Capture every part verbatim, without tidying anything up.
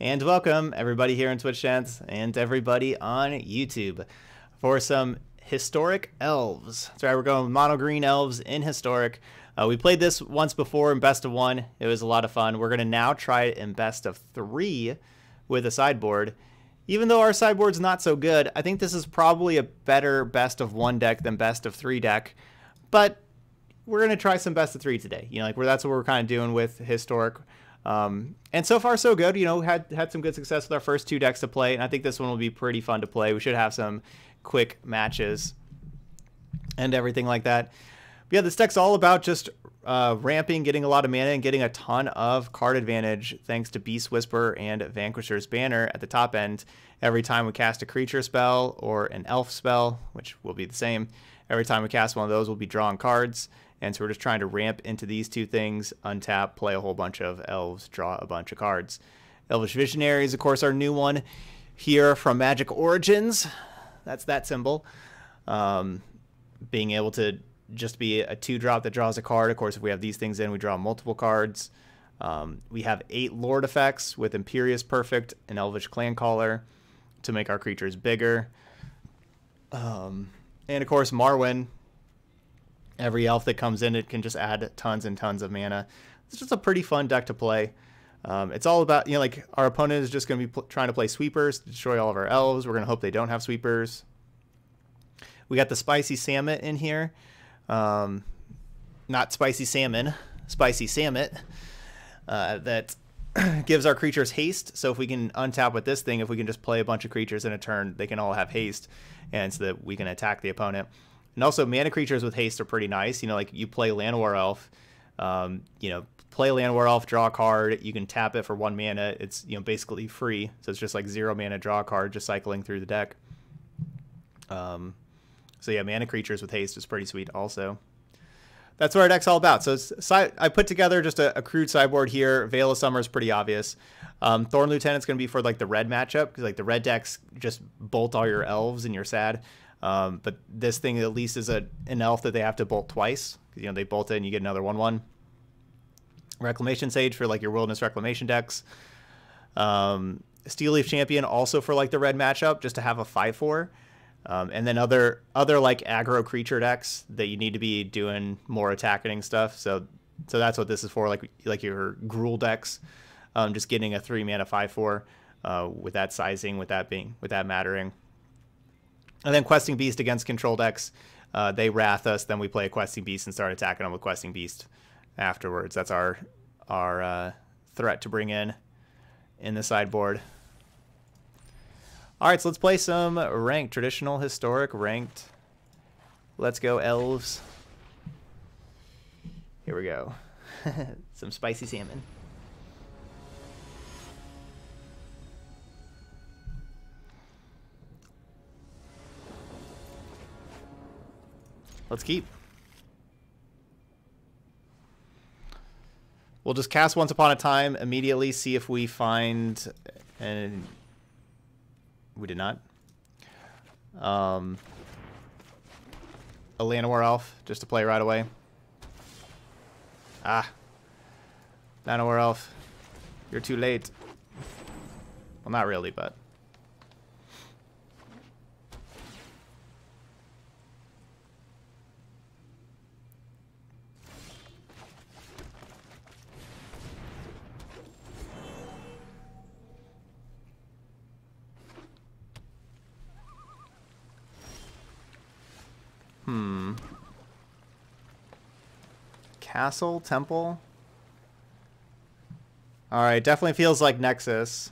And welcome everybody here in Twitch chats and everybody on YouTube for some Historic Elves. That's right, we're going with mono green elves in Historic. Uh, we played this once before in best of one. It was a lot of fun. We're going to now try it in best of three with a sideboard. Even though our sideboard's not so good, I think this is probably a better best of one deck than best of three deck. But we're going to try some best of three today. You know, like we're, that's what we're kind of doing with Historic. Um, and so far, so good. You know, had had some good success with our first two decks to play, and I think this one will be pretty fun to play. We should have some quick matches and everything like that. But yeah, this deck's all about just uh, ramping, getting a lot of mana, and getting a ton of card advantage thanks to Beast Whisper and Vanquisher's Banner at the top end. Every time we cast a creature spell or an elf spell, which will be the same, every time we cast one of those, we'll be drawing cards. And so we're just trying to ramp into these two things, untap, play a whole bunch of elves, draw a bunch of cards. Elvish Visionary is, of course, our new one here from Magic Origins. That's that symbol. Um, being able to just be a two-drop that draws a card. Of course, if we have these things in, we draw multiple cards. Um, we have eight Lord effects with Imperious Perfect and Elvish Clan Caller to make our creatures bigger. Um, and, of course, Marwyn. Every elf that comes in, it can just add tons and tons of mana. It's just a pretty fun deck to play. Um, it's all about, you know, like our opponent is just going to be trying to play sweepers to destroy all of our elves. We're going to hope they don't have sweepers. We got the spicy Samut in here. Um, not spicy salmon, spicy Samut. Uh, that gives our creatures haste. So if we can untap with this thing, if we can just play a bunch of creatures in a turn, they can all have haste. And so that we can attack the opponent. And also, mana creatures with haste are pretty nice. You know, like you play Llanowar Elf, um, you know, play Llanowar Elf, draw a card. You can tap it for one mana. It's, you know, basically free. So it's just like zero mana, draw a card, just cycling through the deck. Um, so yeah, mana creatures with haste is pretty sweet also. That's what our deck's all about. So it's, I put together just a, a crude sideboard here. Veil of Summer is pretty obvious. Um, Thorn Lieutenant's going to be for like the red matchup, because like the red decks just bolt all your elves and you're sad. Um, but this thing at least is a, an elf that they have to bolt twice. You know, they bolt it and you get another one one. Reclamation Sage for like your Wilderness Reclamation decks. Um, Steel Leaf Champion also for like the red matchup, just to have a five four. Um, and then other other like aggro creature decks that you need to be doing more attacking stuff. So so that's what this is for, like like your Gruul decks. Um, just getting a three mana five four uh, with that sizing, with that being with that mattering. And then Questing Beast against control decks. Uh, they wrath us, then we play a Questing Beast and start attacking them with Questing Beast afterwards. That's our our uh, threat to bring in in the sideboard. All right, so let's play some ranked, traditional, historic, ranked. Let's go, elves. Here we go. Some spicy salmon. Let's keep. We'll just cast Once Upon a Time immediately, see if we find... And we did not. Um, a Llanowar Elf, just to play right away. Ah. Llanowar Elf, you're too late. Well, not really, but... Hmm. Castle Temple. All right, definitely feels like Nexus.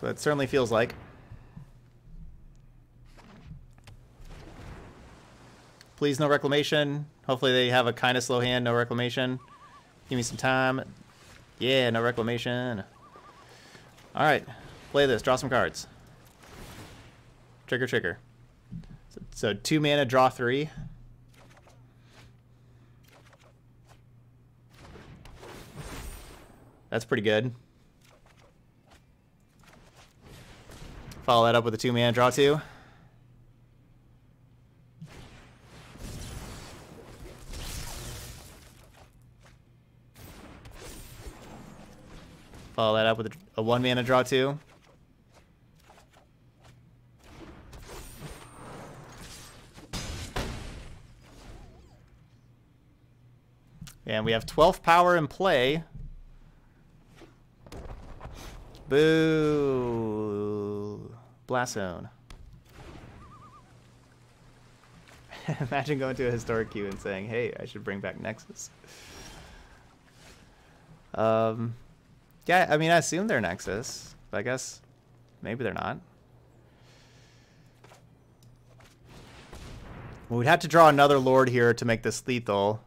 So it certainly feels like. Please, no reclamation. Hopefully they have a kind of slow hand, no reclamation. Give me some time. Yeah, no reclamation. All right, play this, draw some cards. Trigger, trigger. So, so two mana, draw three. That's pretty good. Follow that up with a two-mana draw two. Follow that up with a, a one-mana draw two. And we have twelve power in play. Boo. Blast zone. Imagine going to a historic queue and saying, hey, I should bring back Nexus. Um, yeah, I mean, I assume they're Nexus, but I guess maybe they're not. Well, we'd have to draw another Lord here to make this lethal.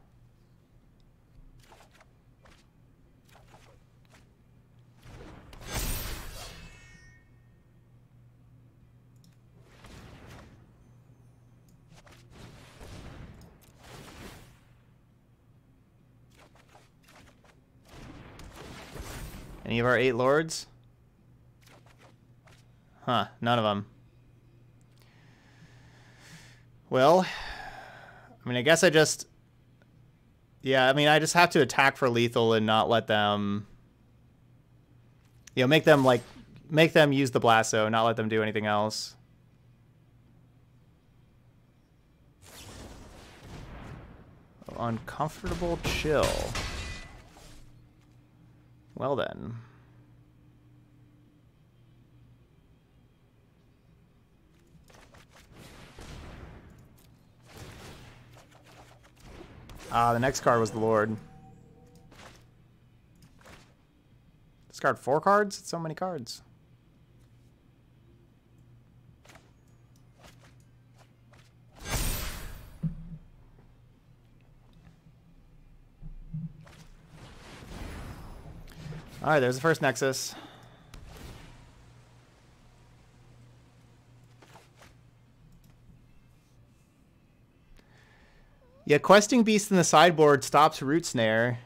Any of our eight lords? Huh, none of them. Well, I mean, I guess I just... Yeah, I mean, I just have to attack for lethal and not let them... You know, make them, like... Make them use the blast zone, not let them do anything else. Uncomfortable chill. Well then. Ah, the next card was the Lord. Discard four cards? It's so many cards. All right, there's the first Nexus. Yeah, Questing Beast in the sideboard stops Root Snare.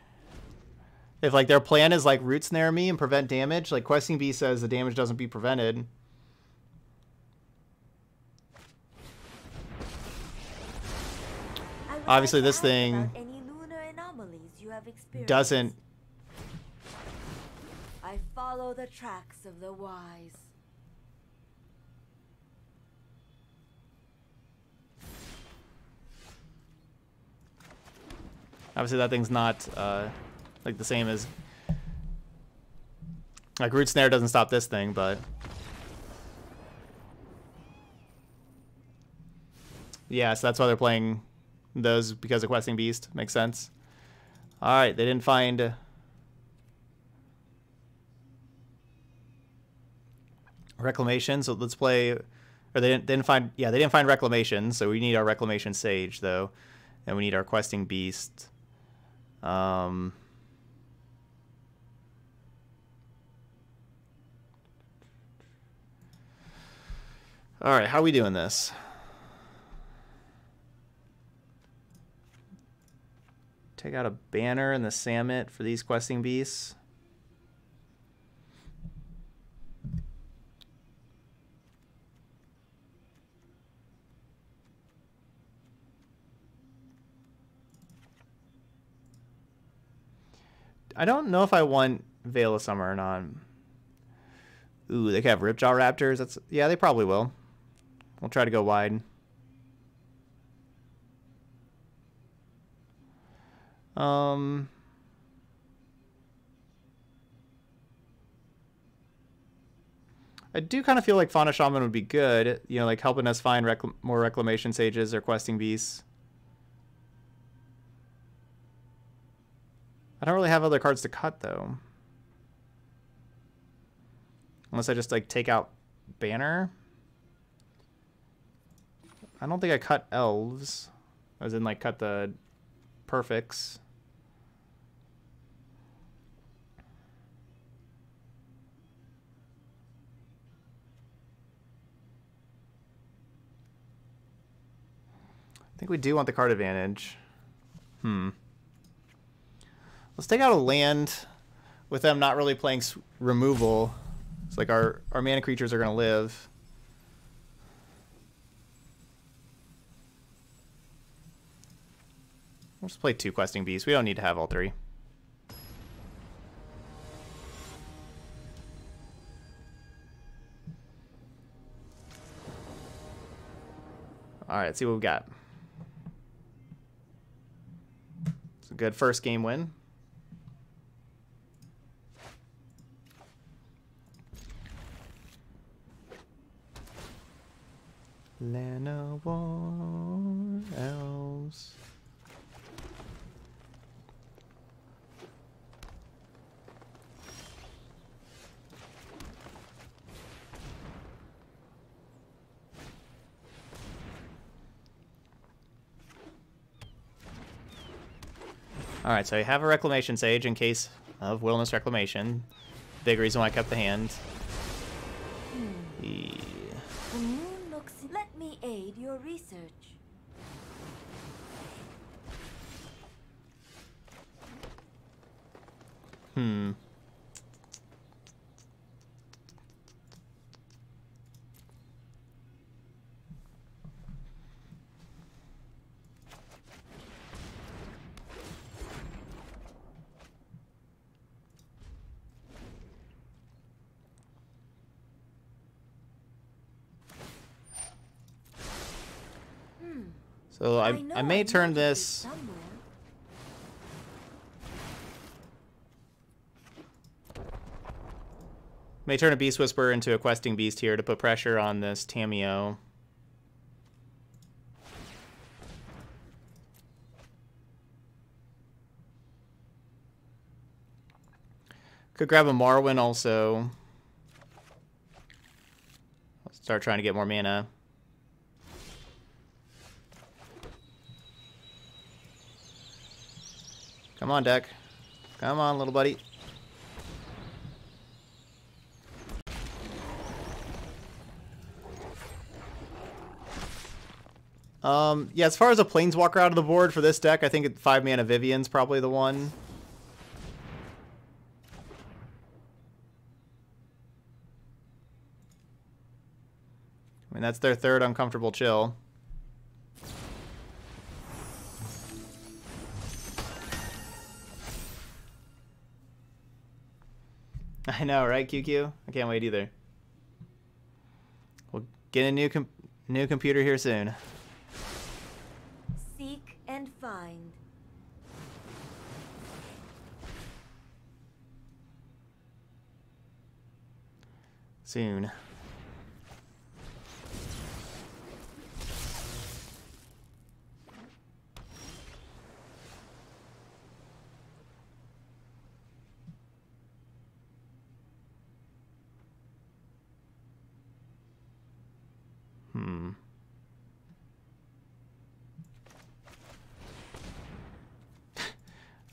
If like their plan is like Root Snare me and prevent damage, like Questing Beast says the damage doesn't be prevented. Obviously, this thing doesn't. I follow the tracks of the wise. Obviously, that thing's not uh, like the same as like Root Snare doesn't stop this thing, but yeah, so that's why they're playing those because of Questing Beast. Makes sense. All right, they didn't find. Reclamation, so let's play, or they didn't, they didn't find, yeah, they didn't find Reclamation, so we need our Reclamation Sage, though, and we need our Questing Beast. Um, all right, how are we doing this? Take out a Banner and the Samut for these Questing Beasts. I don't know if I want Veil of Summer or not. Ooh, they could have Ripjaw Raptors. That's yeah, they probably will. We'll try to go wide. Um. I do kind of feel like Fauna Shaman would be good. You know, like helping us find rec more Reclamation Sages or Questing Beasts. I don't really have other cards to cut, though. Unless I just, like, take out Banner. I don't think I cut Elves. As in, like, cut the Perfects. I think we do want the card advantage. Hmm. Let's take out a land. with them not really playing removal, it's like our, our mana creatures are going to live. We'll just play two Questing Beasts. We don't need to have all three. Alright, let's see what we got. It's a good first game win. Llanowar Elves. Alright, so we have a Reclamation Sage in case of Wilderness Reclamation. Big reason why I kept the hand. Hmm. Yeah. The moon looks... Let me aid your research. Hmm. So I, I, I may I turn this. May turn a Beast Whisper into a Questing Beast here to put pressure on this Tamiyo. Could grab a Marwyn also. I'll start trying to get more mana. Come on, deck. Come on, little buddy. Um, yeah, as far as a Planeswalker out of the board for this deck, I think five mana Vivian's probably the one. I mean, that's their third uncomfortable chill. I know, right, Q Q? I can't wait either. We'll get a new com new computer here soon. Seek and find. Soon.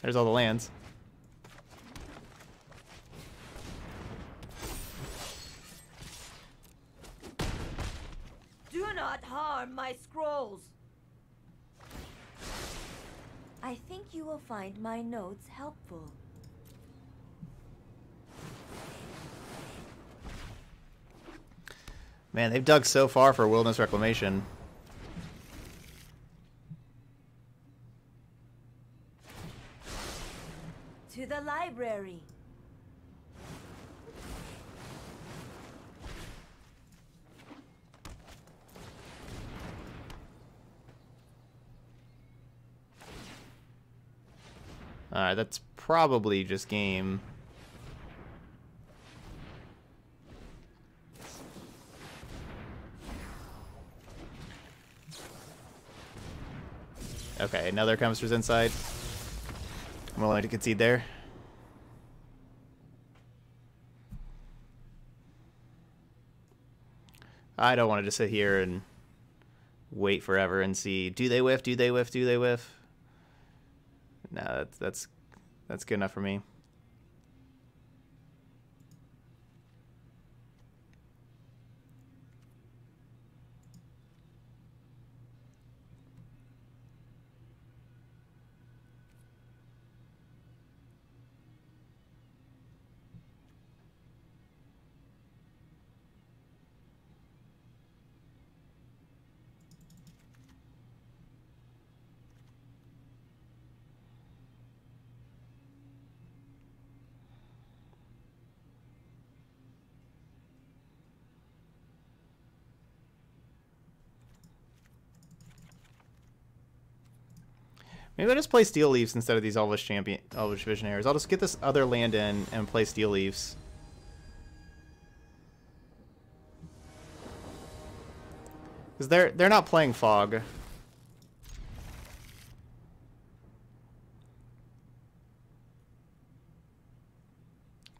There's all the lands. Do not harm my scrolls. I think you will find my notes helpful. Man, they've dug so far for Wilderness Reclamation. The library. All right, that's probably just game. Okay, another Chemist's inside. I'm willing to concede there. I don't want to just sit here and wait forever and see, do they whiff, do they whiff, do they whiff? No, that's, that's, that's good enough for me. Maybe I just play Steel Leaves instead of these Elvish Champion, Elvish Visionaries. I'll just get this other land in and play Steel Leaves. Because they're, they're not playing Fog.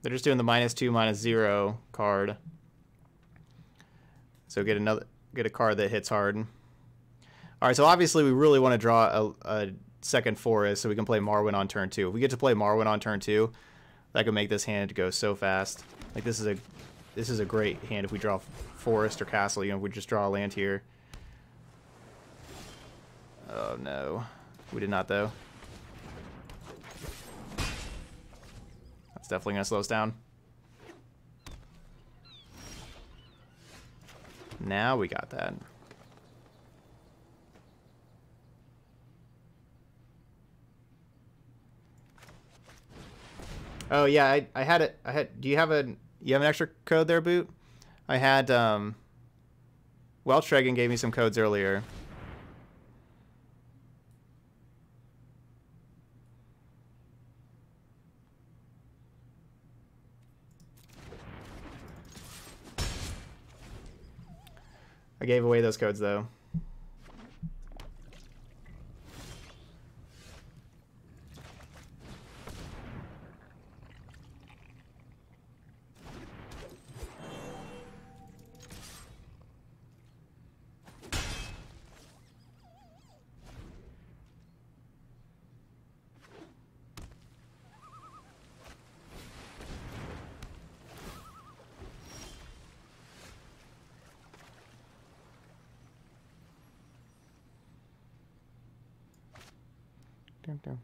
They're just doing the minus two, minus zero card. So get another, get a card that hits hard. All right, so obviously we really want to draw a, a second forest so we can play Marwyn on turn two. If we get to play Marwyn on turn two, that could make this hand go so fast. Like this is a, this is a great hand if we draw forest or castle. You know, if we just draw a land here. Oh no, we did not though. Definitely gonna slow us down. Now we got that. Oh yeah, I, I had it. I had. Do you have a? You have an extra code there, Boot? I had. Um, Weltregan gave me some codes earlier. I gave away those codes, though.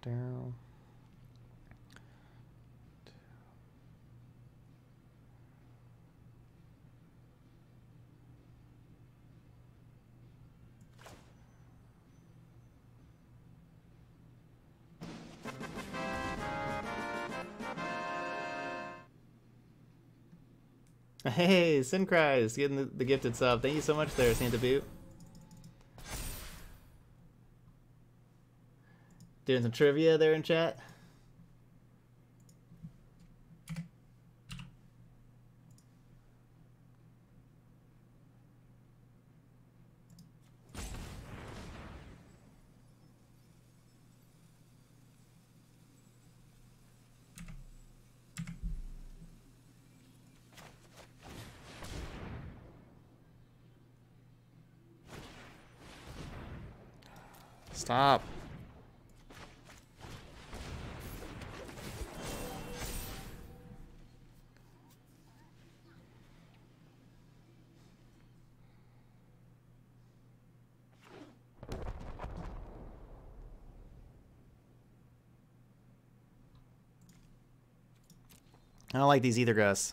Down. Hey, Syncrise, getting the, the gifted sub. Thank you so much there, Santa Boot. Doing some trivia there in chat. Stop. I don't like these either, Gus.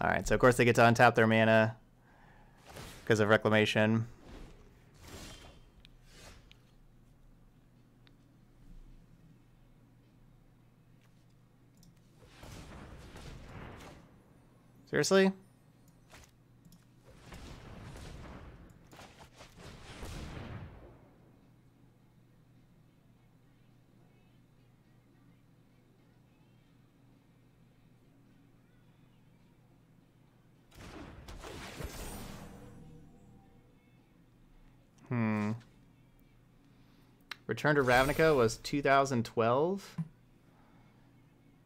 All right, so of course they get to untap their mana because of Reclamation. Seriously? Hmm. Return to Ravnica was two thousand twelve?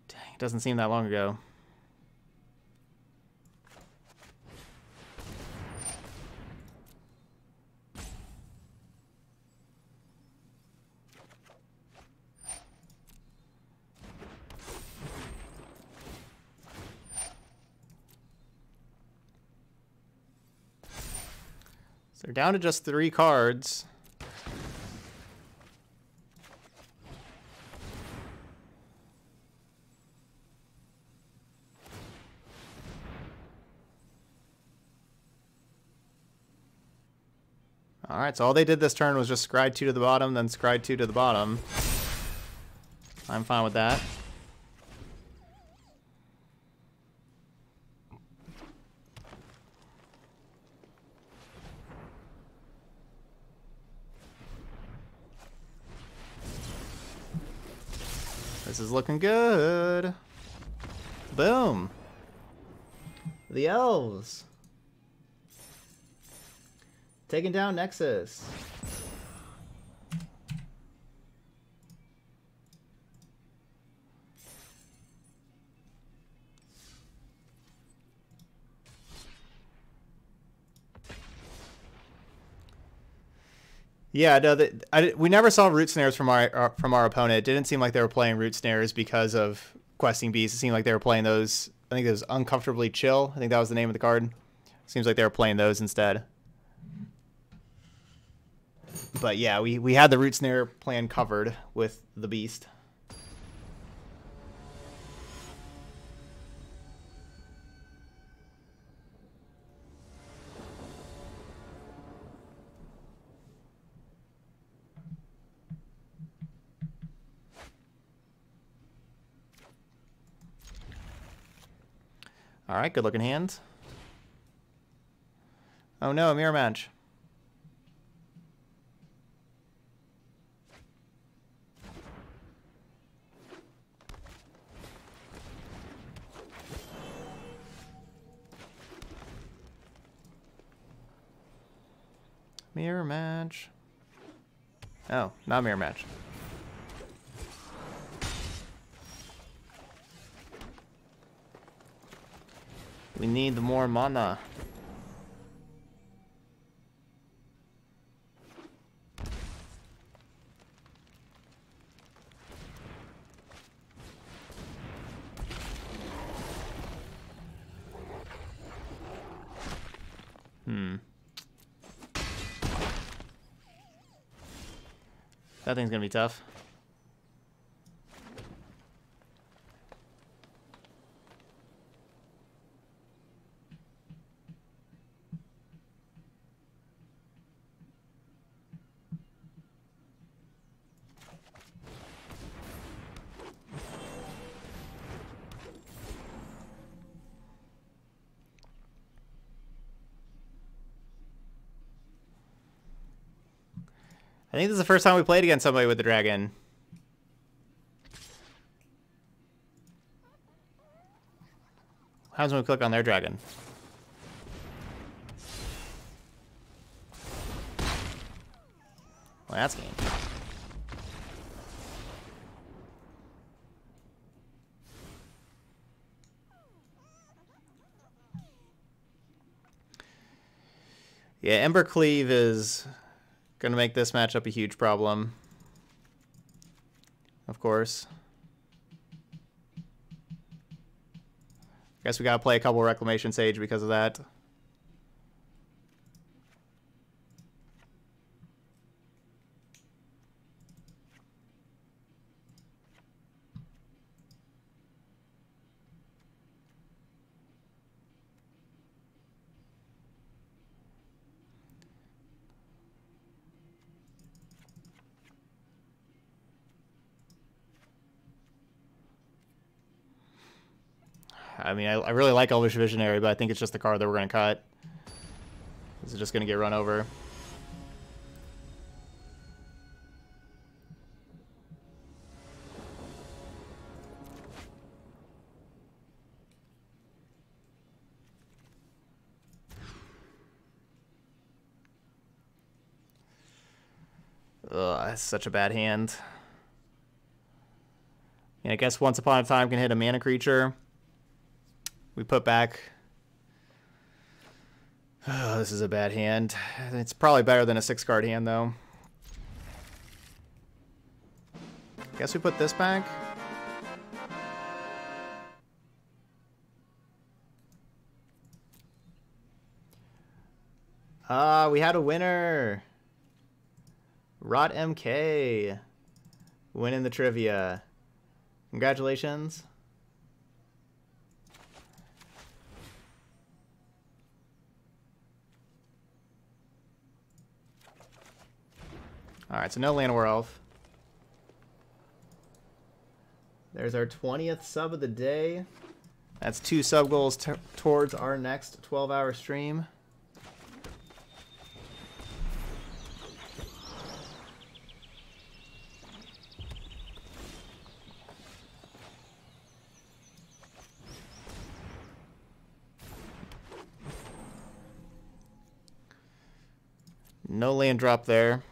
Dang, it doesn't seem that long ago. They're down to just three cards. Alright, so all they did this turn was just scry two to the bottom, then scry two to the bottom. I'm fine with that. This is looking good. Boom. The elves. Taking down Nexus. Yeah, no, the, I, we never saw root snares from our, our from our opponent. It didn't seem like they were playing root snares because of Questing Beast. It seemed like they were playing those. I think it was Uncomfortably Chill. I think that was the name of the card. Seems like they were playing those instead. But yeah, we, we had the root snare plan covered with the beast. All right, good looking hands. Oh no, a mirror match. Mirror match. Oh, not mirror match. We need more mana. Hmm. That thing's gonna be tough. I think this is the first time we played against somebody with the dragon. What happens when we click on their dragon? Well, that's game. Yeah, Embercleave is gonna make this matchup a huge problem. Of course. Guess we gotta play a couple Reclamation Sage because of that. I mean, I, I really like Elvish Visionary, but I think it's just the card that we're going to cut. This is just going to get run over. Ugh, that's such a bad hand. And I guess Once Upon a Time can hit a mana creature. We put back. Oh, this is a bad hand. It's probably better than a six card hand, though. Guess we put this back. Ah, uh, we had a winner. Rot M K winning the trivia. Congratulations. Alright, so no Llanowar Elf. There's our twentieth sub of the day. That's two sub goals t towards our next twelve hour stream. No land drop there.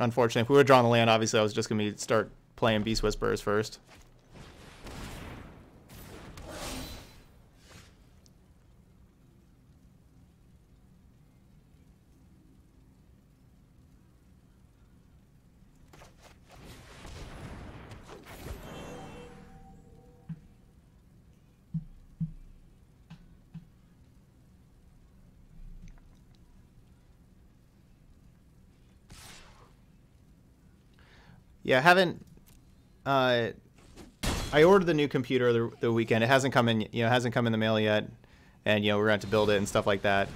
Unfortunately, if we were drawing the land, obviously I was just going to start playing Beast Whisperers first. Yeah, I haven't. Uh, I ordered the new computer the, the weekend. It hasn't come in, you know, hasn't come in the mail yet, and you know we're going to have to build it and stuff like that.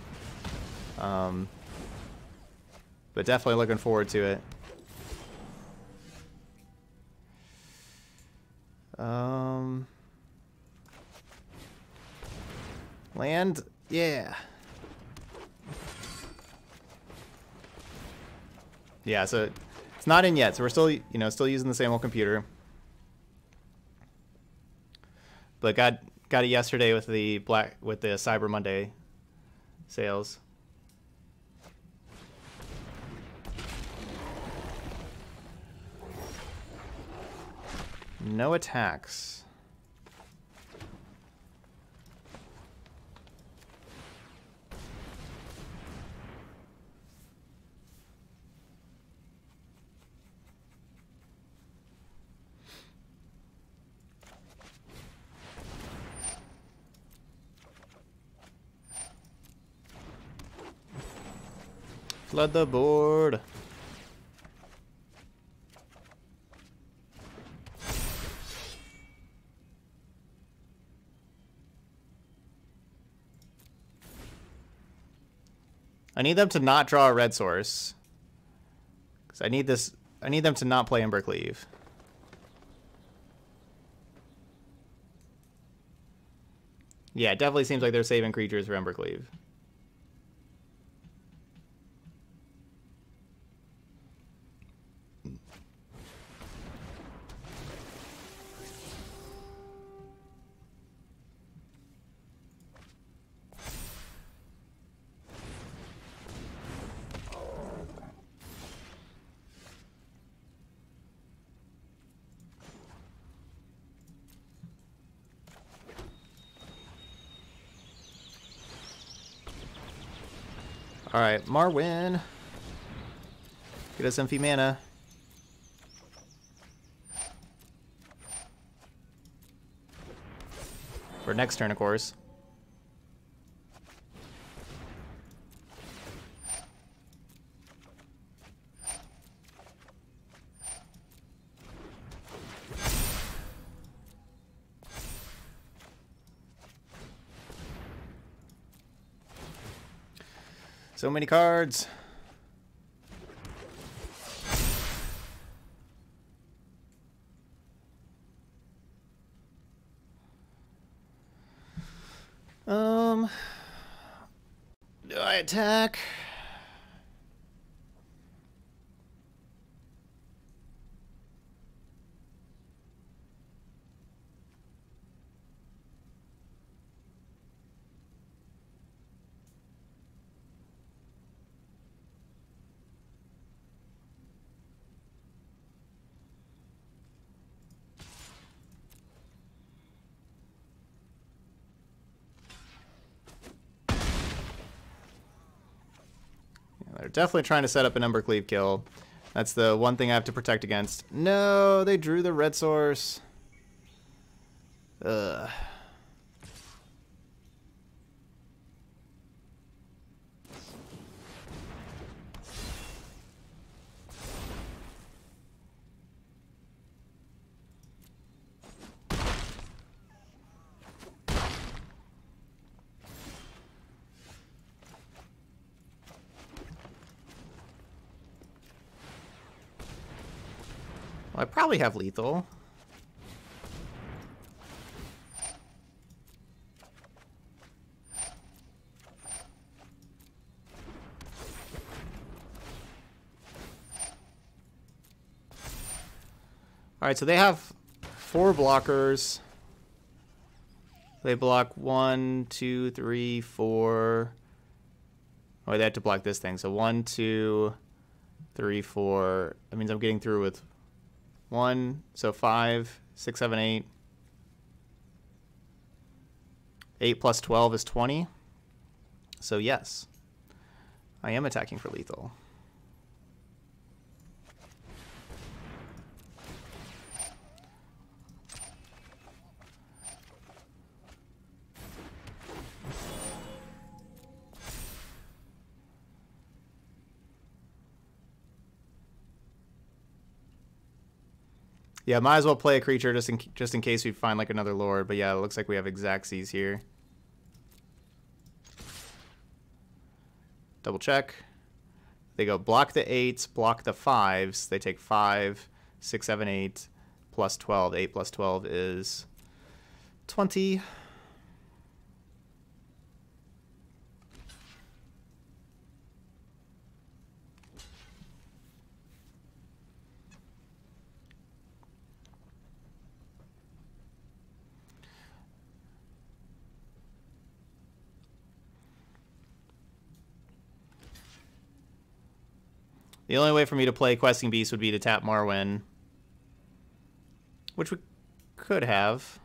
Um, but definitely looking forward to it. Um, land, yeah, yeah. So. Not in yet, so we're still, you know, still using the same old computer. But got got it yesterday with the black with the Cyber Monday sales. No attacks. Flood the board. I need them to not draw a red source. Cause I need this I need them to not play Embercleave. Yeah, it definitely seems like they're saving creatures for Embercleave. All right, Marwyn, get us some mana. For next turn, of course. So many cards. Um, do I attack? Definitely trying to set up an Embercleave kill. That's the one thing I have to protect against. No, they drew the red source. Ugh. Well, I probably have lethal. Alright, so they have four blockers. They block one, two, three, four. Oh, they have to block this thing. So one, two, three, four. That means I'm getting through with one. So five, six, seven, eight. Eight plus twelve is twenty. So yes, I am attacking for lethal. Yeah, might as well play a creature just in just in case we find like another lord. But yeah, it looks like we have Xaxes here. Double check. They go block the eights, block the fives. They take five, six, seven, eight, plus twelve. Eight plus twelve is twenty. The only way for me to play Questing Beast would be to tap Marwyn, which we could have.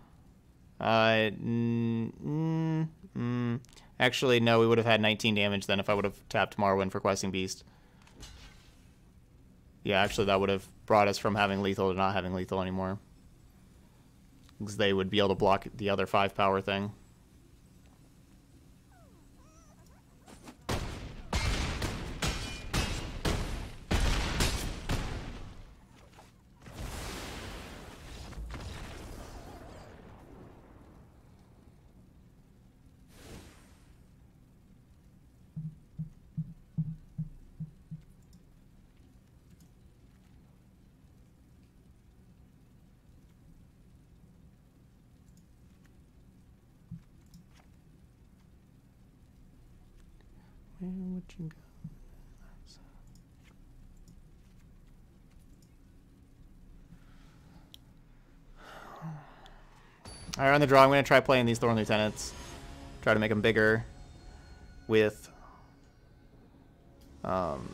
Uh, mm, mm, mm. Actually, no, we would have had nineteen damage then if I would have tapped Marwyn for Questing Beast. Yeah, actually, that would have brought us from having lethal to not having lethal anymore, because they would be able to block the other five power thing. Alright, on the draw, I'm going to try playing these Thorn Lieutenants. Try to make them bigger with um,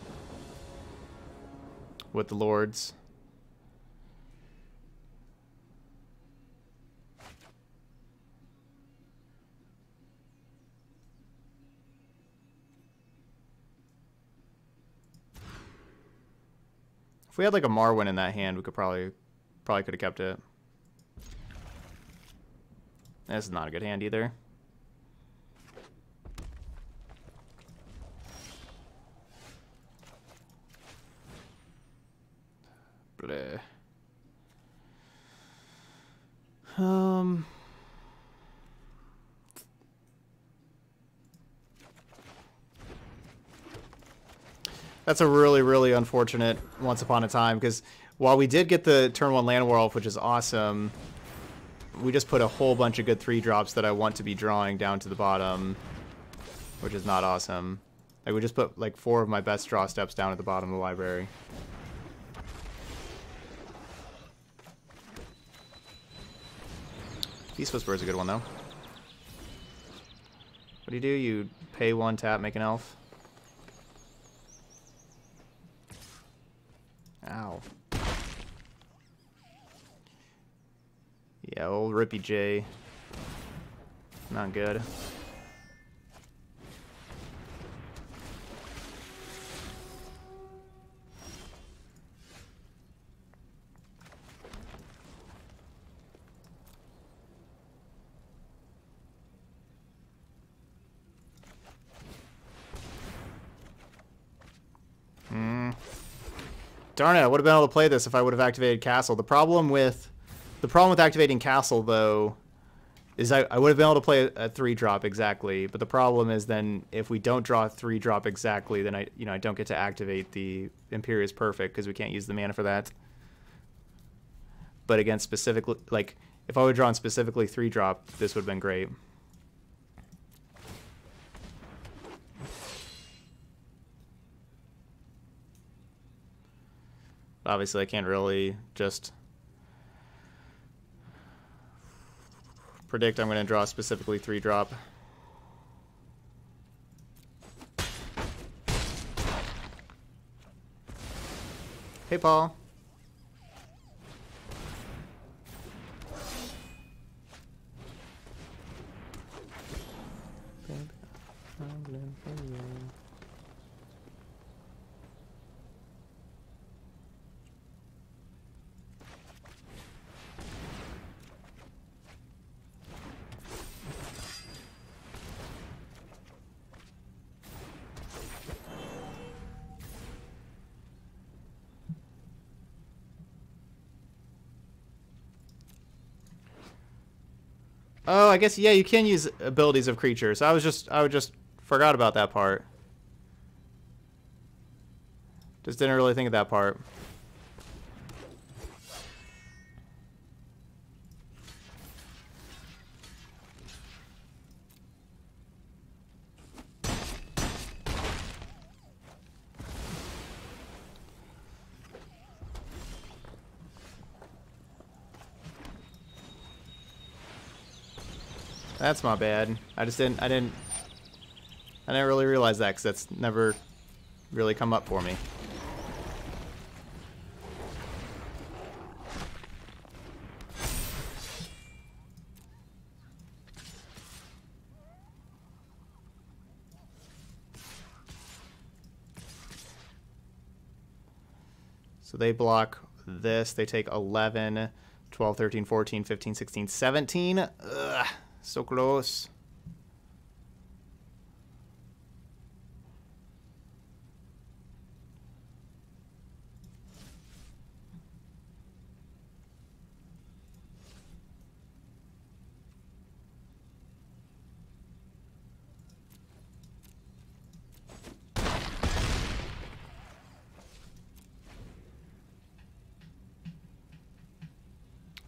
with the Lords. If we had like a Marwyn in that hand, we could probably probably could have kept it. This is not a good hand either. Bleh. Um. That's a really, really unfortunate Once Upon a Time, because while we did get the turn one Llanowar Elf, which is awesome, we just put a whole bunch of good three drops that I want to be drawing down to the bottom, which is not awesome. Like, we just put like four of my best draw steps down at the bottom of the library. Beast Whisper is a good one, though. What do you do? You pay one, tap, make an elf. Ow. Yeah, old Rippy J. Not good. Hmm. Darn it, I would have been able to play this if I would have activated Castle. The problem with... The problem with activating Castle, though, is I, I would have been able to play a, a three-drop exactly, but the problem is then if we don't draw a three-drop exactly, then I, you know, I don't get to activate the Imperious Perfect because we can't use the mana for that. but against specifically, like, if I would have drawn specifically three drop, this would have been great. Obviously, I can't really just predict I'm going to draw specifically three drop. Hey, Paul. Oh, I guess, yeah, you can use abilities of creatures. I was just, I would just forgot about that part. Just didn't really think of that part. That's my bad. I just didn't, I didn't, I didn't really realize that because that's never really come up for me. So they block this. They take eleven, twelve, thirteen, fourteen, fifteen, sixteen, seventeen. Ugh. So close.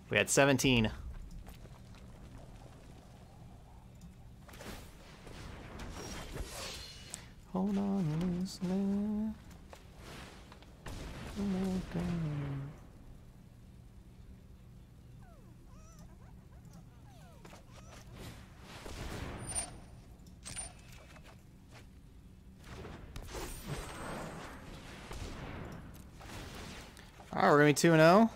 We had seventeen. Hold on, listen. All right, we're going to be two and oh.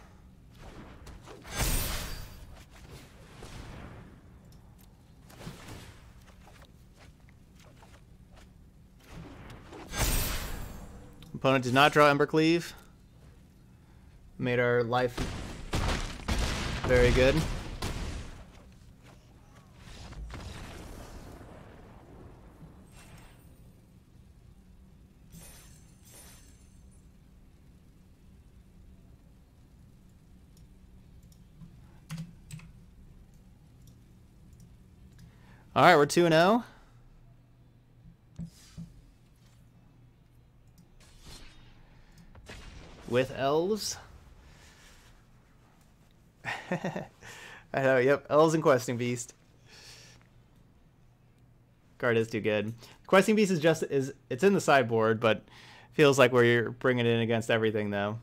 Opponent did not draw Embercleave. Made our life very good. All right, we're two and oh. With elves. I know, yep, elves and Questing Beast. Card is too good. Questing Beast is just is it's in the sideboard, but feels like where you're bringing it in against everything though.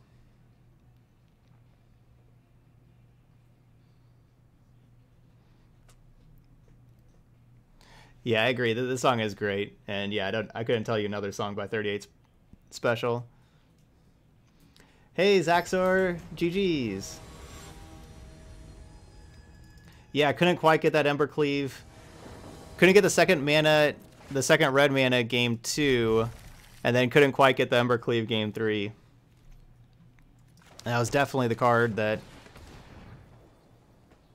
Yeah, I agree. This song is great, and yeah, I don't I couldn't tell you another song by thirty-eight Special. Hey, Zaxor, G Gs. Yeah, I couldn't quite get that Embercleave. Couldn't get the second mana, the second red mana game two, and then couldn't quite get the Embercleave game three. And that was definitely the card that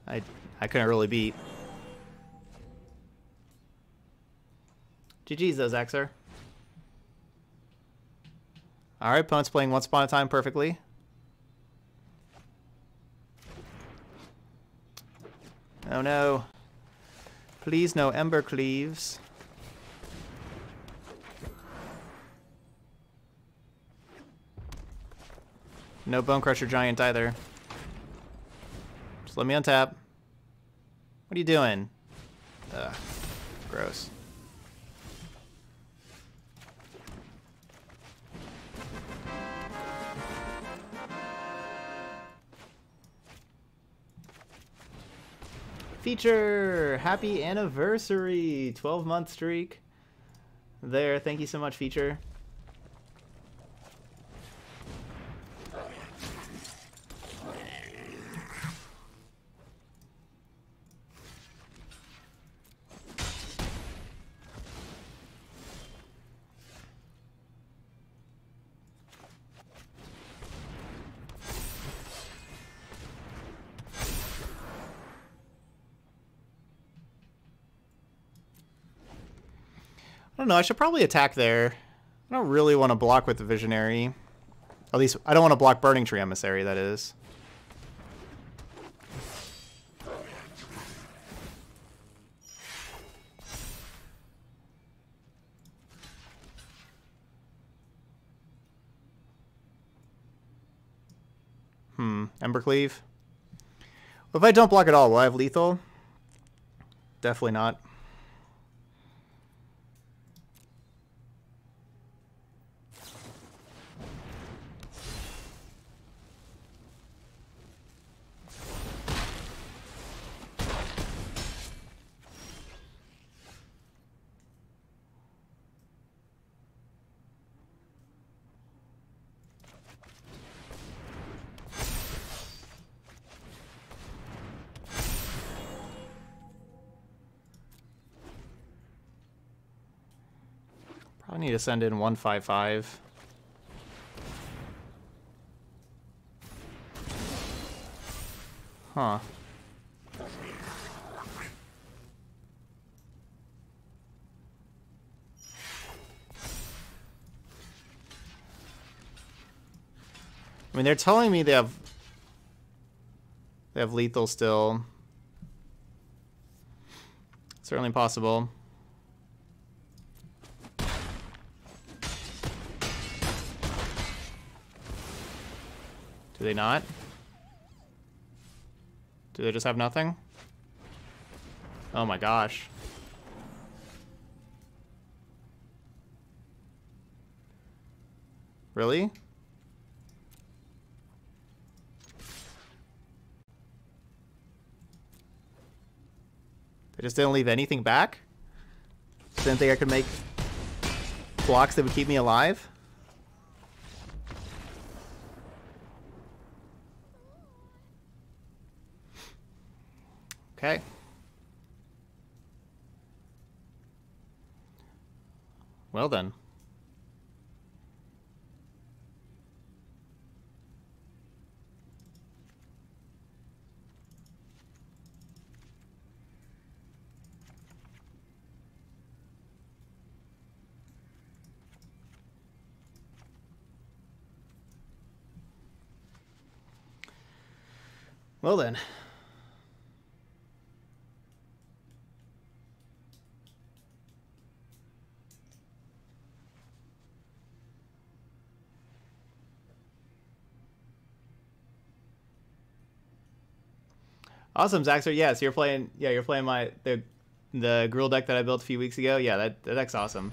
I I couldn't really beat. G Gs though, Zaxor. All right, opponent's playing Once Upon a Time perfectly. Oh no. Please no Embercleaves. No Bonecrusher Giant either. Please, let me untap. What are you doing? Ugh, gross. Feature, happy anniversary, twelve month streak. There, thank you so much, Feature. I don't know, I should probably attack there. I don't really want to block with the Visionary. At least, I don't want to block Burning Tree Emissary, that is. Hmm, Embercleave. Well, if I don't block at all, will I have lethal? Definitely not. I need to send in one five five. Huh. I mean, they're telling me they have they have lethal still. Certainly possible. Do they not? Do they just have nothing? Oh my gosh. Really? They just didn't leave anything back? Just didn't think I could make blocks that would keep me alive? Okay. Well then. Well then. Awesome, Zaxxer. Yeah, so you're playing. Yeah, you're playing my the the Gruul deck that I built a few weeks ago. Yeah, that, that deck's awesome.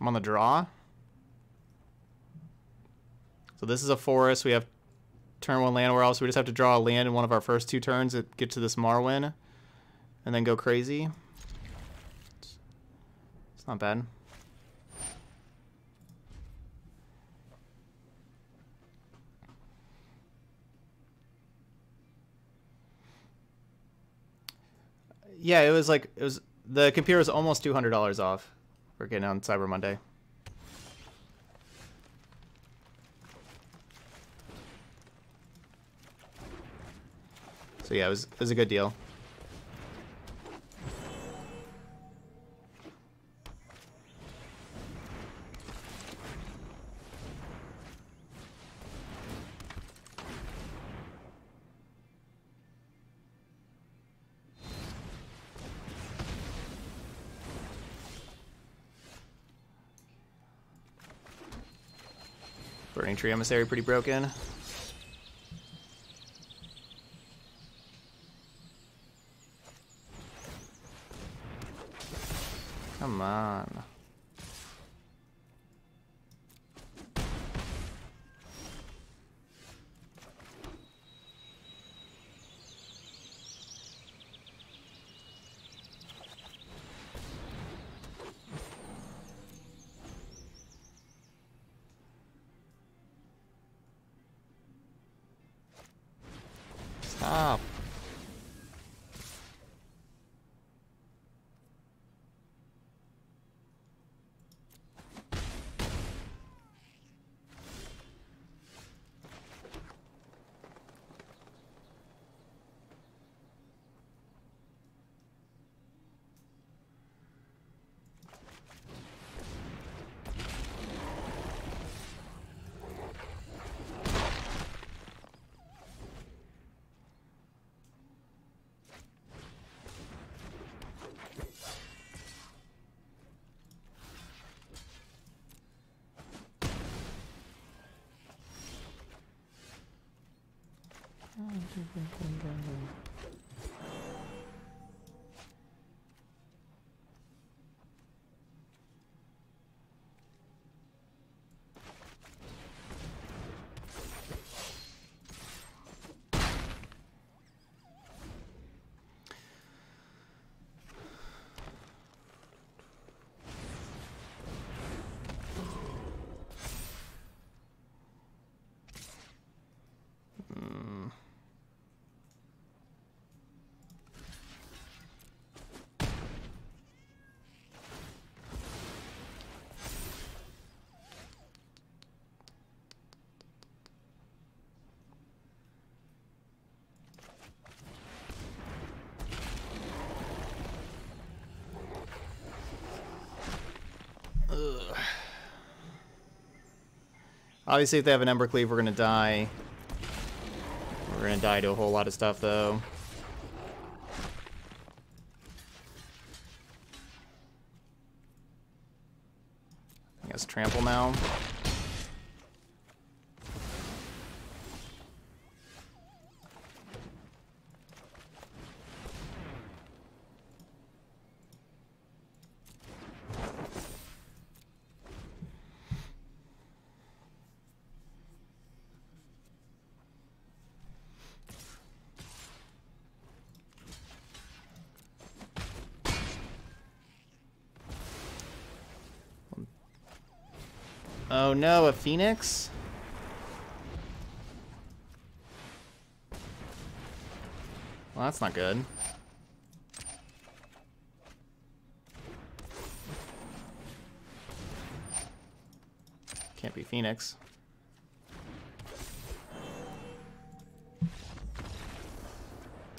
I'm on the draw. So this is a forest. We have turn one Llanowar Elf, so we just have to draw a land in one of our first two turns to get to this Marwyn, and then go crazy. It's not bad. Yeah, it was like it was the computer was almost two hundred dollars off. We're getting on Cyber Monday. So yeah, it was, it was a good deal. Burning Tree Emissary pretty broken. Come on. Stop. Ugh. Obviously, if they have an Embercleave, we're gonna die. We're gonna die to a whole lot of stuff, though. I guess trample now. Oh no, a phoenix? Well, that's not good. Can't be phoenix.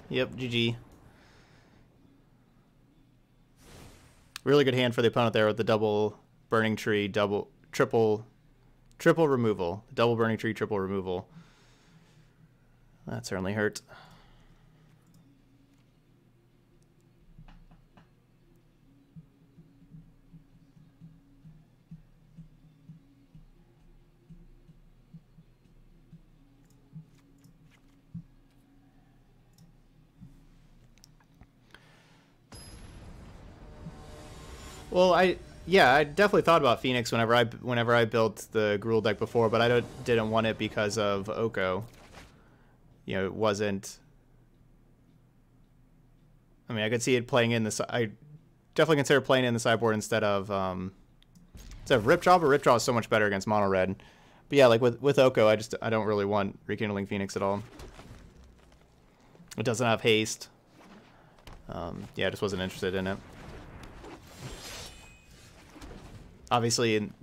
Yep, G G. Really good hand for the opponent there with the double burning tree, double, triple... Triple removal. Double burning tree, triple removal. That certainly hurt. Well, I... Yeah, I definitely thought about Phoenix whenever I whenever I built the Gruul deck before, but I don't, didn't want it because of Oko. You know, it wasn't. I mean, I could see it playing in the. I definitely consider playing in the sideboard instead of um, instead of Ripjaw, but Ripjaw is so much better against mono red. But yeah, like with with Oko, I just I don't really want Rekindling Phoenix at all. It doesn't have haste. Um, yeah, I just wasn't interested in it. Obviously, in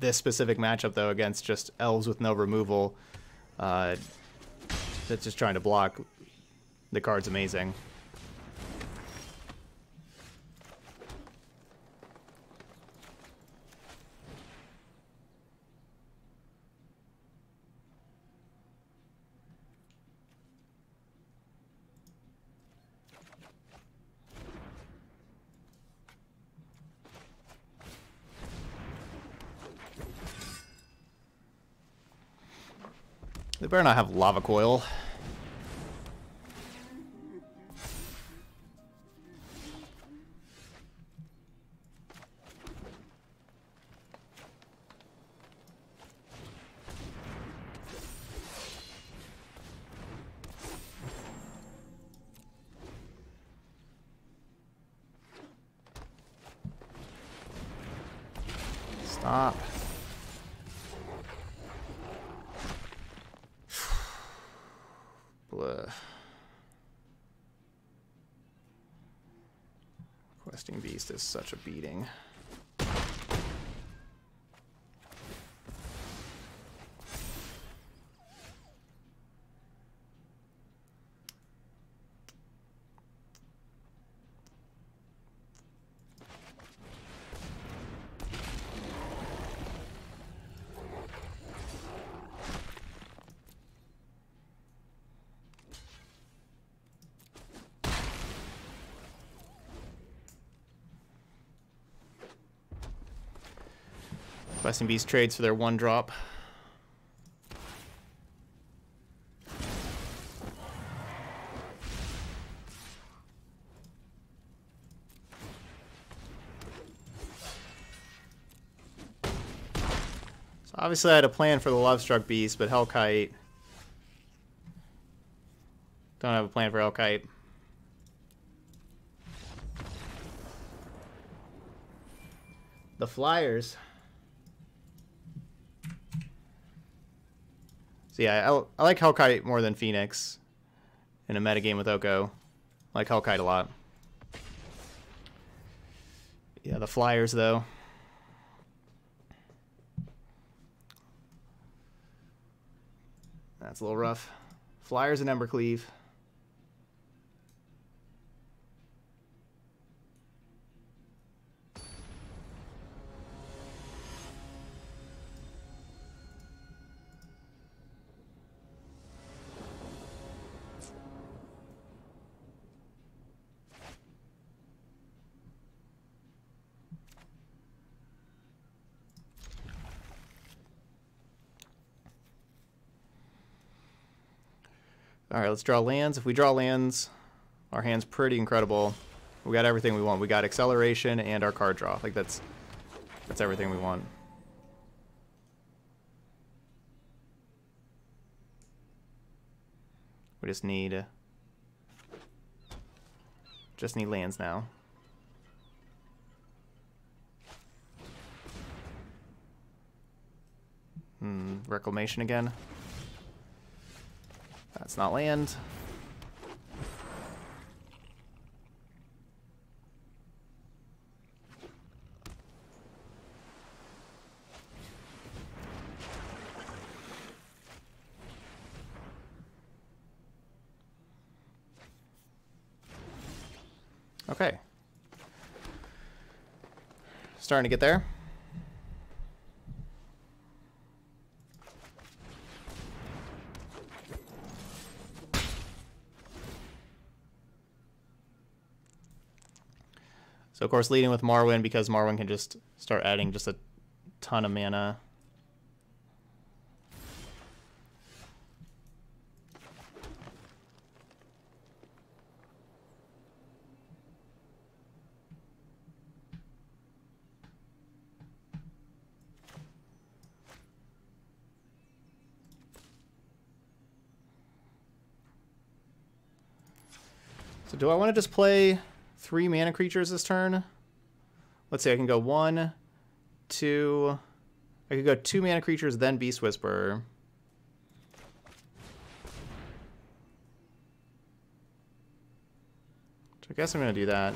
this specific matchup, though, against just elves with no removal, uh, that's just trying to block, the card's amazing. They better not have Lava Coil. Stop. Questing Beast is such a beating. Questing Beast trades for their one drop. So obviously I had a plan for the Lovestruck Beast, but Hellkite... Don't have a plan for Hellkite. The Flyers... So yeah, I, I like Hellkite more than Phoenix in a metagame with Oko. I like Hellkite a lot. Yeah, the Flyers, though. That's a little rough. Flyers and Embercleave. All right, let's draw lands. If we draw lands, our hand's pretty incredible. We got everything we want. We got acceleration and our card draw. Like that's that's everything we want. We just need uh, just need lands now. Hmm, Reclamation again. That's not land. Okay. Starting to get there. So, of course, leading with Marwyn because Marwyn can just start adding just a ton of mana. So, do I want to just play... three mana creatures this turn? Let's see, I can go one, two... I could go two mana creatures, then Beast Whisper. So I guess I'm going to do that.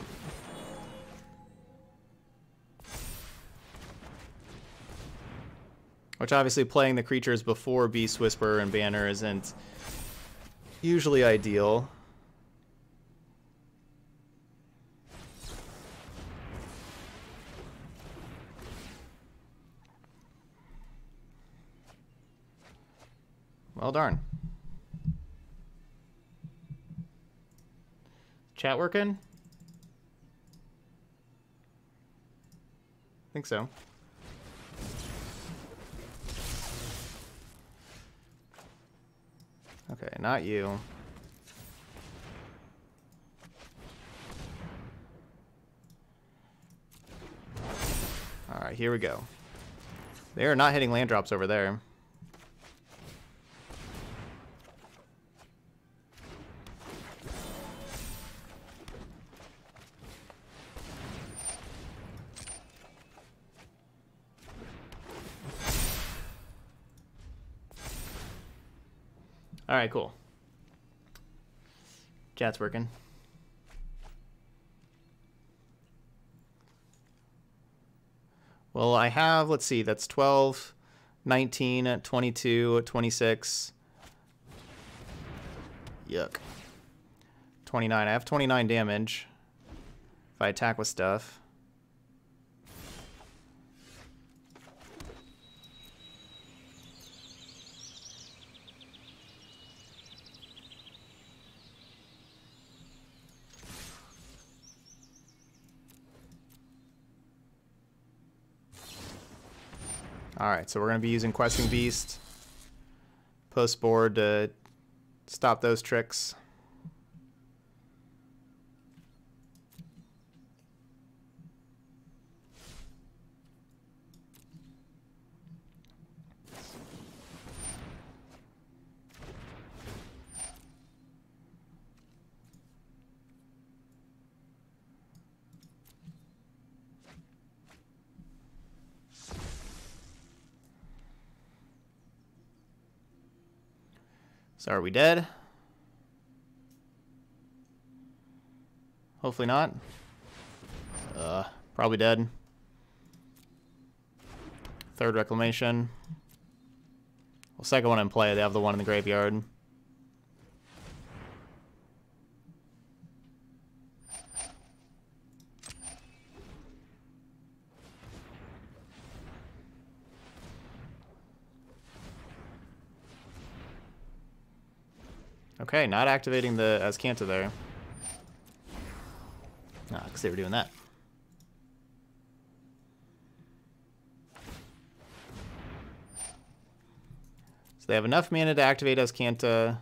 Which obviously playing the creatures before Beast Whisper and Banner isn't usually ideal. Well, darn. Chat working? I think so. Okay, not you. Alright, here we go. They are not hitting land drops over there. Alright, cool. Chat's working. Well, I have, let's see, that's twelve, nineteen, twenty-two, twenty-six. Yuck. twenty-nine. I have twenty-nine damage if I attack with stuff. Alright, so we're going to be using Questing Beast, post board to stop those tricks. So are we dead? Hopefully not. Uh, probably dead. Third reclamation. Well, second one in play. They have the one in the graveyard. Okay, not activating the Azcanta there. Ah, because they were doing that. So they have enough mana to activate Azcanta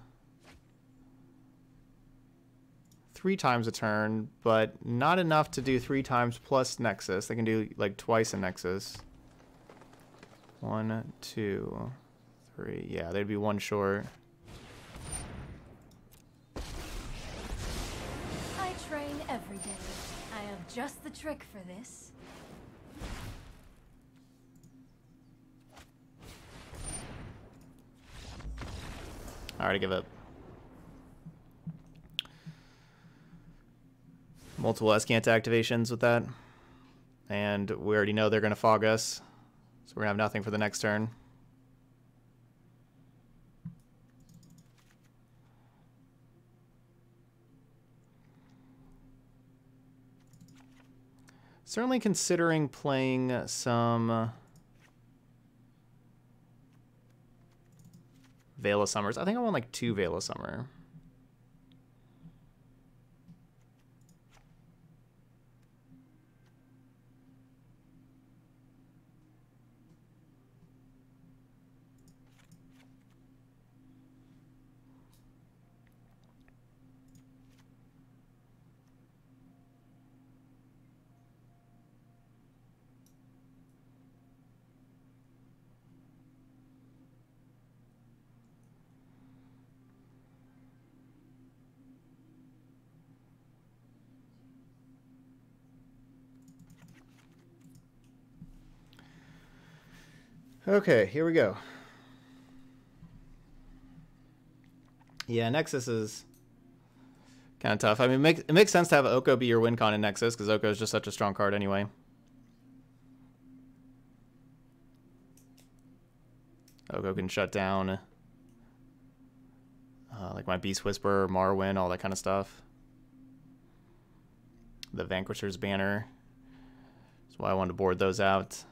three times a turn, but not enough to do three times plus Nexus. They can do like twice a Nexus. One, two, three. Yeah, they'd be one short. Every day. I have just the trick for this. Alright, I give up. Multiple Azcanta activations with that. And we already know they're going to fog us. So we're going to have nothing for the next turn. Certainly considering playing some uh, Veil of Summers. I think I want like two Veil of Summer. Okay, here we go. Yeah, Nexus is kind of tough. I mean, it makes, it makes sense to have Oko be your win con in Nexus, because Oko is just such a strong card anyway. Oko can shut down uh, like my Beast Whisper, Marwyn, all that kind of stuff. The Vanquisher's Banner. That's why I wanted to board those out.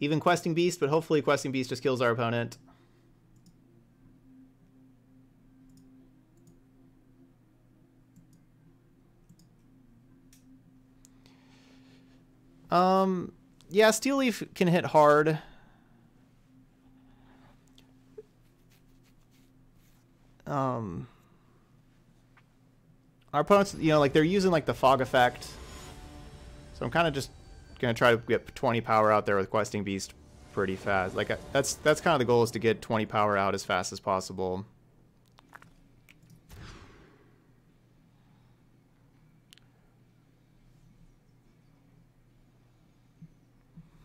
Even Questing Beast, but hopefully Questing Beast just kills our opponent. Um, yeah, Steel Leaf can hit hard. um, our opponents, you know, like, they're using, like, the fog effect. So I'm kind of just going to try to get twenty power out there with Questing Beast pretty fast. Like, that's that's kind of the goal, is to get twenty power out as fast as possible.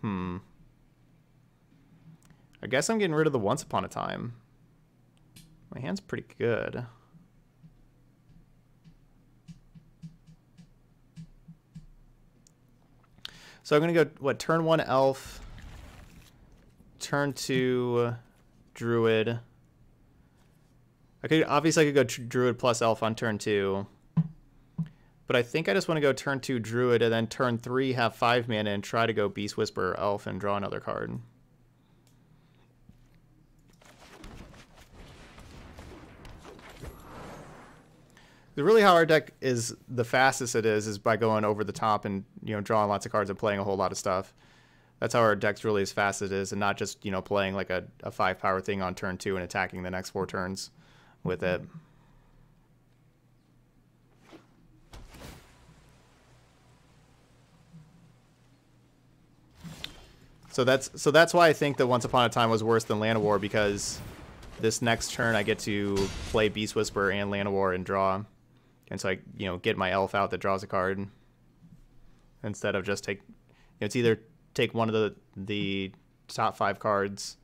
Hmm. I guess I'm getting rid of the Once Upon a Time. My hand's pretty good. So I'm going to go, what, turn one Elf, turn two Druid. I could obviously I could go Druid plus Elf on turn two. But I think I just want to go turn two Druid and then turn three have five mana and try to go Beast Whisper Elf and draw another card. Really, how our deck is the fastest it is is by going over the top and, you know, drawing lots of cards and playing a whole lot of stuff. That's how our deck's really as fast as it is, and not just, you know, playing like a, a five power thing on turn two and attacking the next four turns with it. So that's so that's why I think that Once Upon a Time was worse than Llanowar, because this next turn I get to play Beast Whisper and Llanowar and draw. And so I, you know, get my Elf out that draws a card instead of just take, you know, it's either take one of the the top five cards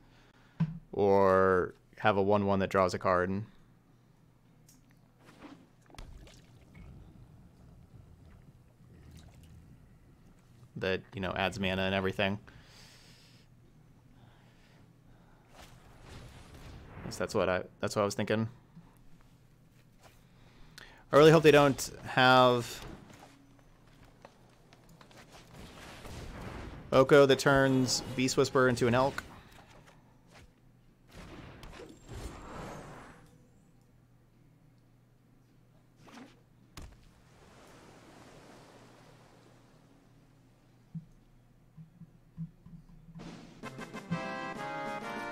or have a one one that draws a card. That, you know, adds mana and everything. I guess that's what I that's what I was thinking. I really hope they don't have Oko that turns Beast Whisper into an Elk.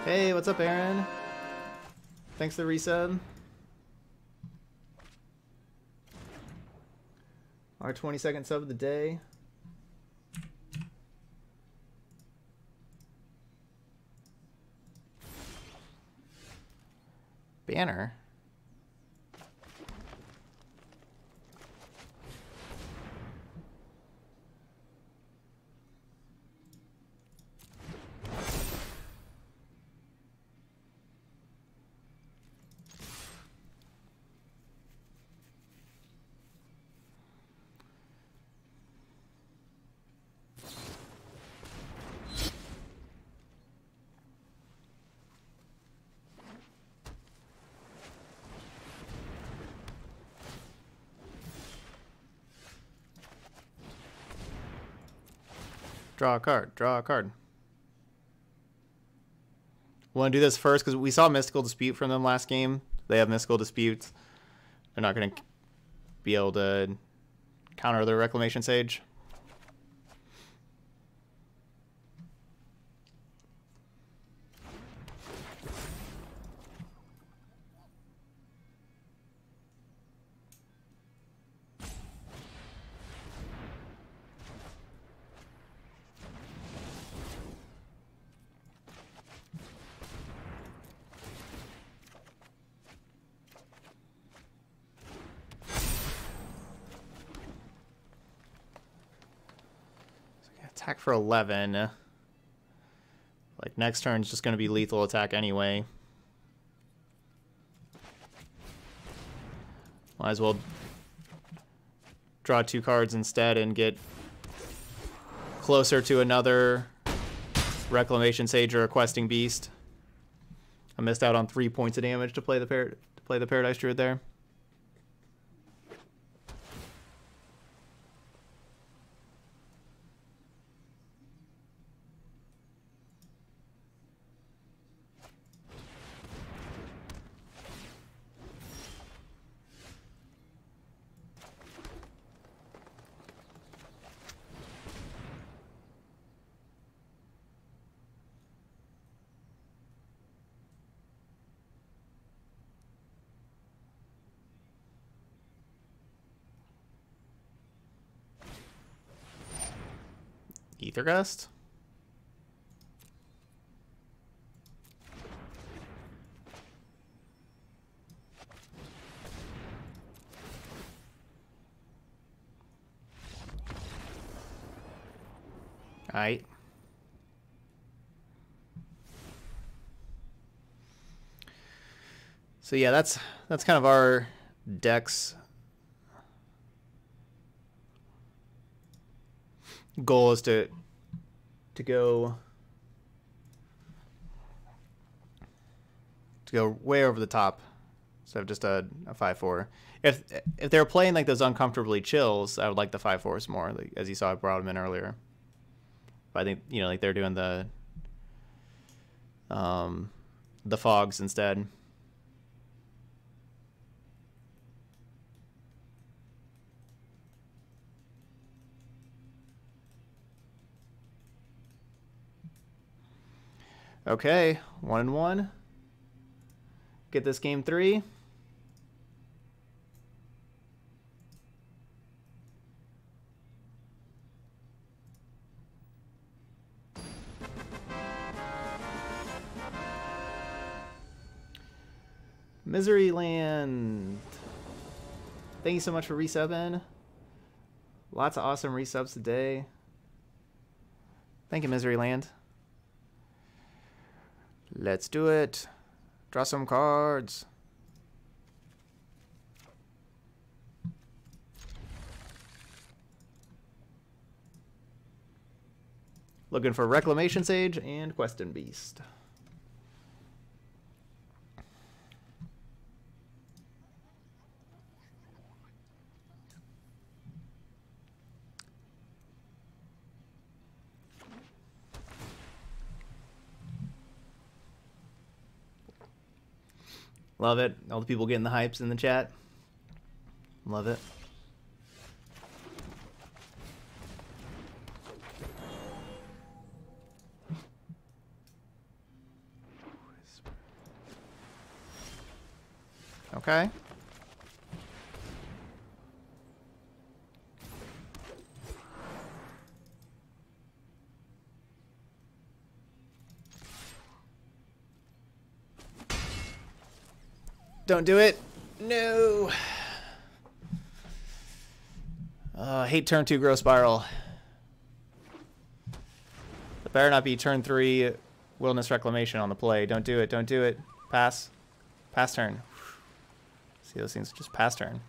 Hey, what's up, Aaron? Thanks for the resub. Our twenty-second sub of the day. Banner. Draw a card. Draw a card. Want to do this first because we saw Mystical Dispute from them last game. They have Mystical Disputes. They're not going to be able to counter their Reclamation Sage. Attack for eleven. Like, next turn is just going to be lethal attack anyway. Might as well draw two cards instead and get closer to another Reclamation Sage or a Questing Beast. I missed out on three points of damage to play the par to play the Paradise Druid there. Aethergust. All right. So yeah, that's that's kind of our deck's goal, is to to go to go way over the top. So just a five four. If if they were playing like those uncomfortably chills, I would like the five fours more. Like, as you saw, I brought them in earlier. But I think, you know, like they're doing the um, the fogs instead. Okay, one and one. Get this game three. Miseryland, thank you so much for resubbing. Lots of awesome resubs today. Thank you, Miseryland. Let's do it. Draw some cards. Looking for Reclamation Sage and Questing Beast. Love it. All the people getting the hypes in the chat. Love it. Okay. Don't do it. No. Uh, hate turn two Growth Spiral. It better not be turn three Wilderness Reclamation on the play. Don't do it. Don't do it. Pass. Pass turn. See those things? Just pass turn.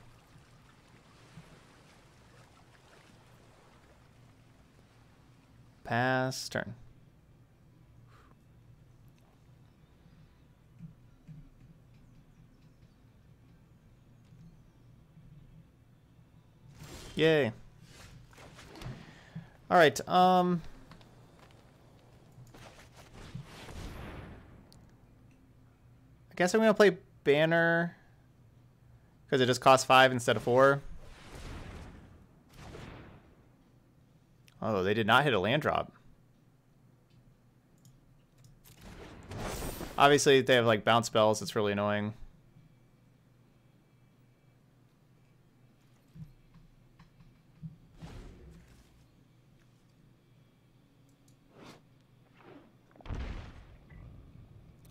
Pass turn. Yay. All right. Um, I guess I'm going to play Banner because it just costs five instead of four. Oh, they did not hit a land drop. Obviously, they have like bounce spells. It's really annoying.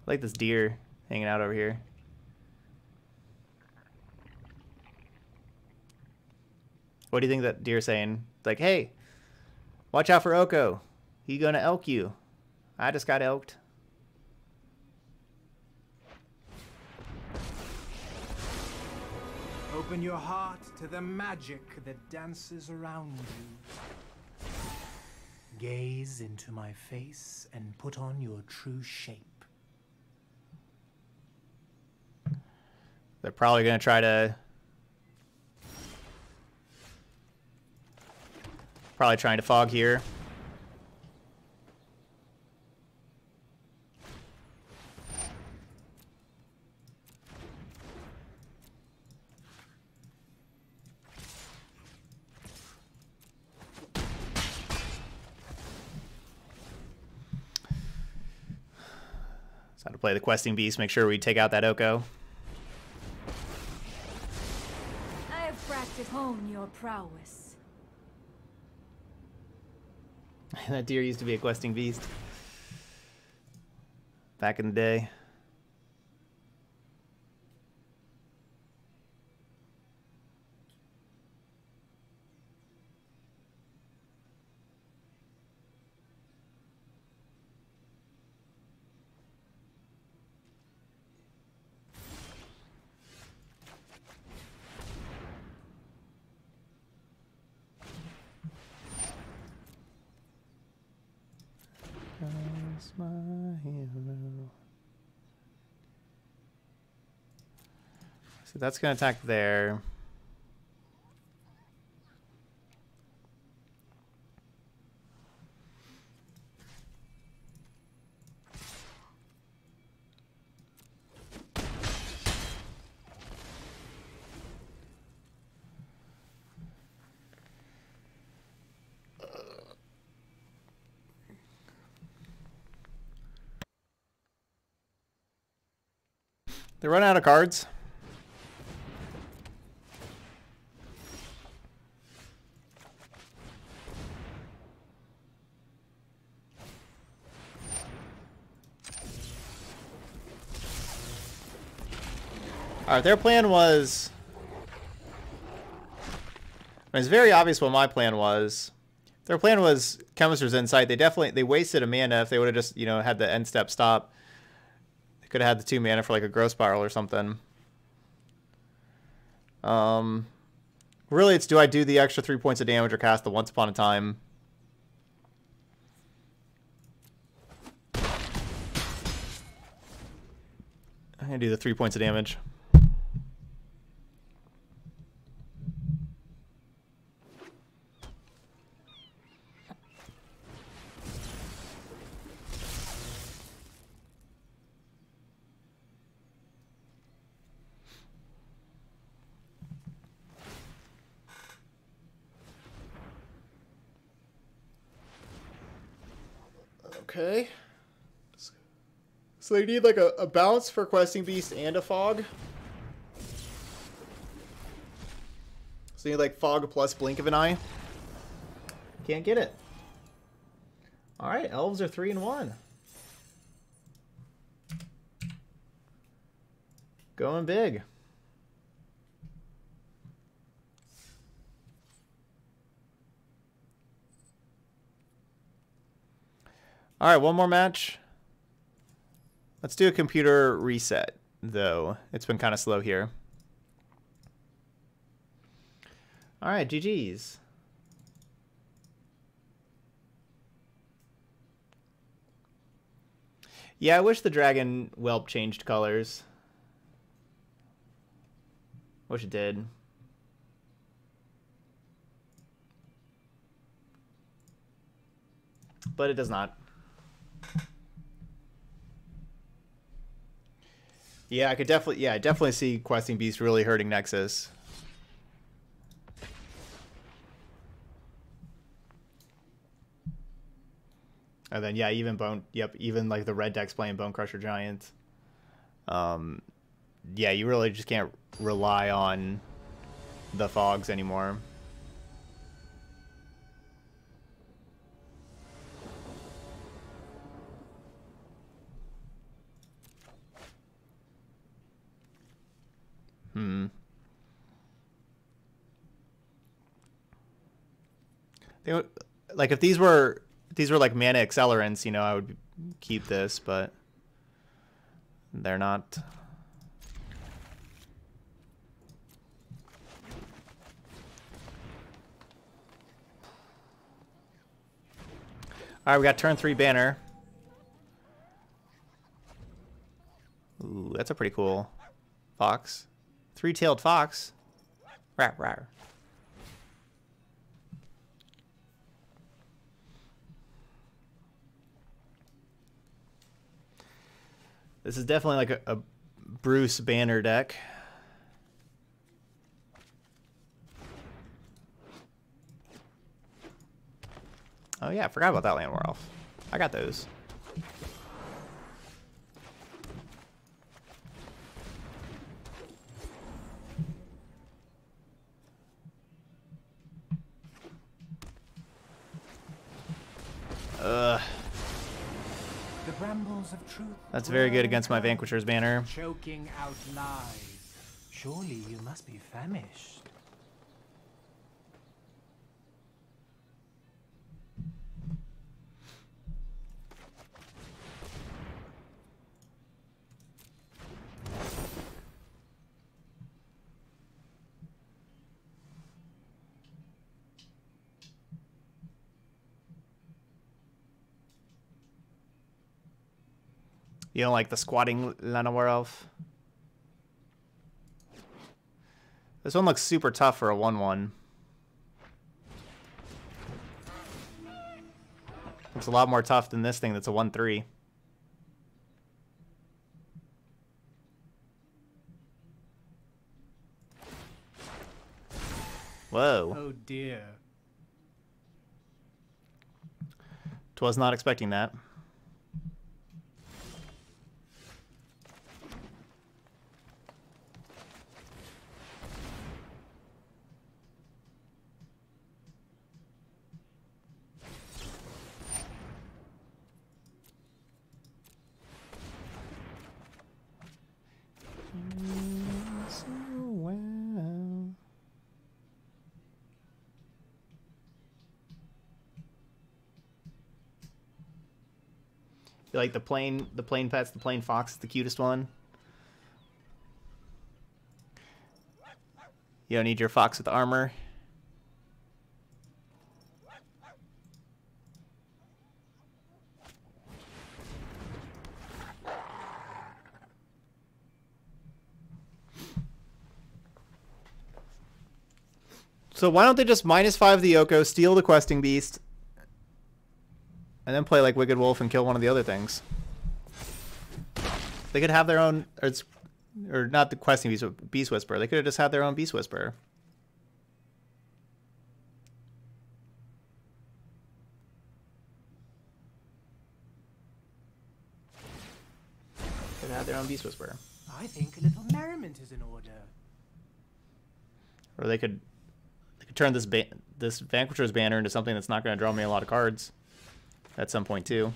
I like this deer hanging out over here. What do you think that deer's saying? Like, hey, watch out for Oko. He gonna elk you. I just got elked. Open your heart to the magic that dances around you. Gaze into my face and put on your true shape. They're probably going to try to... Probably trying to fog here. So to play the Questing Beast, make sure we take out that Oko. Hone your prowess. That deer used to be a questing beast. Back in the day. So that's going to attack there. They run out of cards. Alright, their plan was... I mean, it's very obvious what my plan was. Their plan was Chemister's Insight. They definitely, they wasted a mana if they would have just, you know, had the end step stop. They could have had the two mana for like a Growth Spiral or something. Um, really, it's do I do the extra three points of damage or cast the Once Upon a Time? I'm going to do the three points of damage. Okay. So they need like a, a bounce for Questing Beast and a fog. So you need like fog plus blink of an eye. Can't get it. Alright, elves are three and one. Going big. All right, one more match. Let's do a computer reset, though. It's been kind of slow here. All right, G G's. Yeah, I wish the dragon whelp changed colors. Wish it did. But it does not. Yeah, I could definitely, yeah, I definitely see Questing Beast really hurting Nexus. And then, yeah, even Bone, yep, even like the red decks playing Bone Crusher Giant. Um, yeah, you really just can't rely on the fogs anymore. Hmm. They would, like if these were if these were like mana accelerants, you know, I would keep this, but they're not. All right, we got turn three banner. Ooh, that's a pretty cool fox. Three-tailed fox. Rap, rap. This is definitely like a, a Bruce Banner deck. Oh yeah, I forgot about that Llanowar Elf. I got those. Ugh. The brambles of truth. That's very good against my Vanquisher's Banner. Choking out lies. Surely you must be famished. You don't like the squatting Llanowar Elf? This one looks super tough for a one one. Looks a lot more tough than this thing that's a one three. Whoa. Oh dear. 'Twas not expecting that. You like the plain, the plain pets, the plain fox is the cutest one. You don't need your fox with armor. So why don't they just minus five the Oko, steal the Questing Beast, and then play like Wicked Wolf and kill one of the other things. They could have their own, or, it's, or not the Questing Beast, but Beast Whisper. They could have just had their own Beast Whisper. Could have had their own Beast Whisper. I think a little merriment is in order. Or they could, they could turn this ba this Vanquisher's Banner into something that's not going to draw me a lot of cards. At some point, too.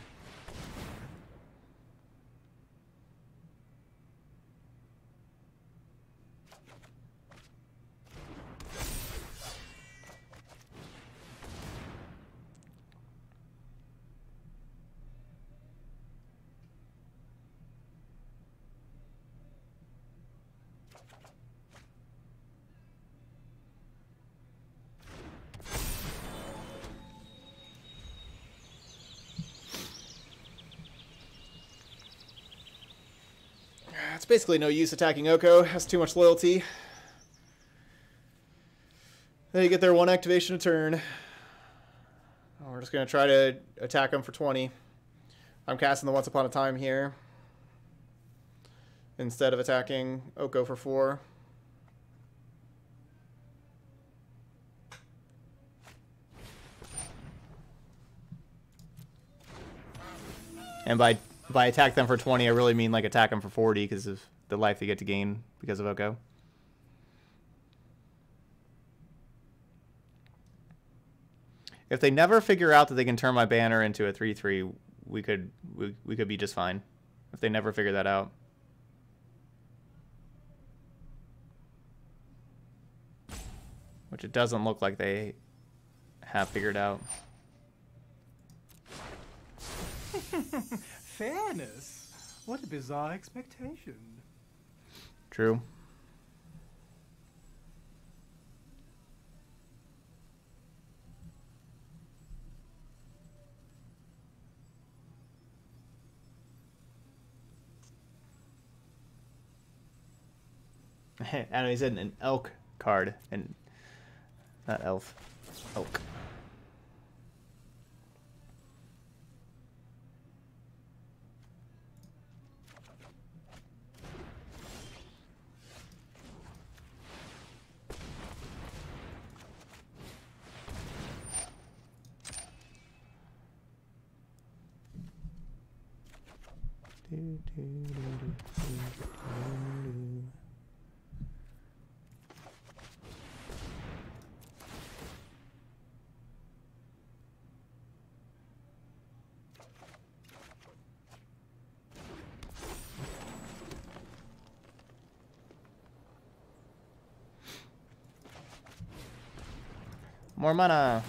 Basically no use attacking Oko, has too much loyalty. They get their one activation a turn. We're just going to try to attack them for twenty. I'm casting the Once Upon a Time here instead of attacking Oko for four. And by By attack them for twenty, I really mean like attack them for forty because of the life they get to gain because of Oko. If they never figure out that they can turn my banner into a three three, we could we, we could be just fine. If they never figure that out. Which it doesn't look like they have figured out. Fairness? What a bizarre expectation. True. Adam, he said an elk card, and not elf, elk. More mana.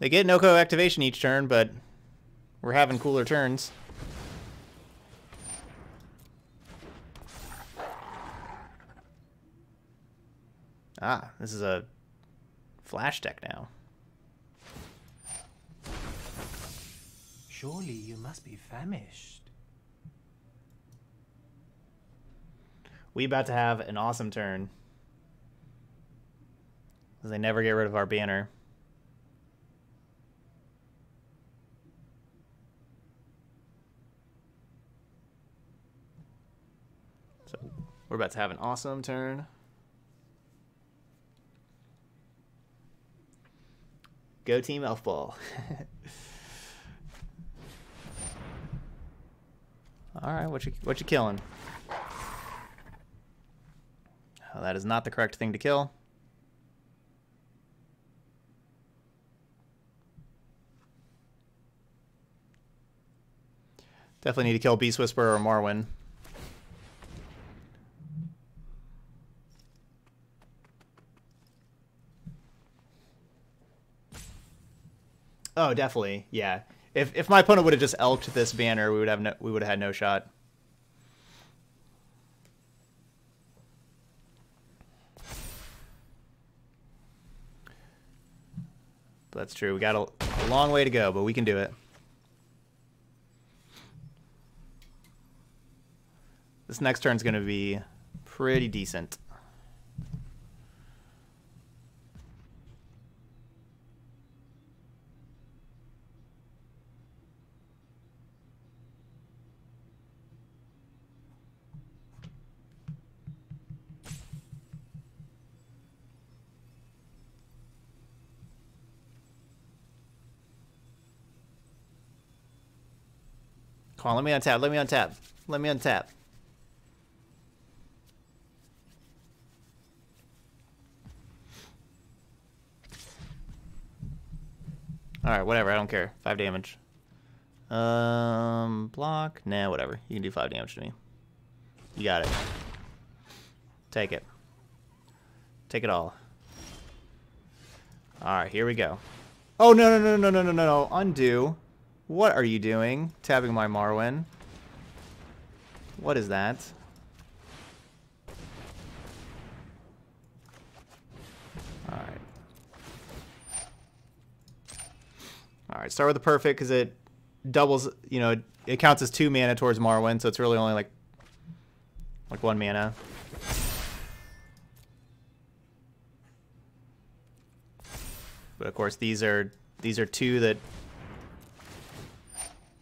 They get an Oko activation each turn, but we're having cooler turns. Ah, this is a flash deck now. Surely you must be famished. We about to have an awesome turn. Because they never get rid of our banner. So we're about to have an awesome turn. Go Team Elf Ball. All right, what you what you killing? Oh, that is not the correct thing to kill. Definitely need to kill Beast Whisper or Marwyn. Oh, definitely, yeah. If if my opponent would have just elked this banner, we would have no, we would have had no shot. But that's true. We got a, a long way to go, but we can do it. This next turn's going to be pretty decent. Come on, let me untap, let me untap, let me untap. Alright, whatever, I don't care. Five damage. Um, block? Nah, whatever. You can do five damage to me. You got it. Take it. Take it all. Alright, here we go. Oh, no, no, no, no, no, no, no, undo. What are you doing? Tabbing my Marwyn. What is that? Alright. Alright, start with the perfect because it doubles, you know, it, it counts as two mana towards Marwyn, so it's really only like, like one mana. But of course these are, these are two that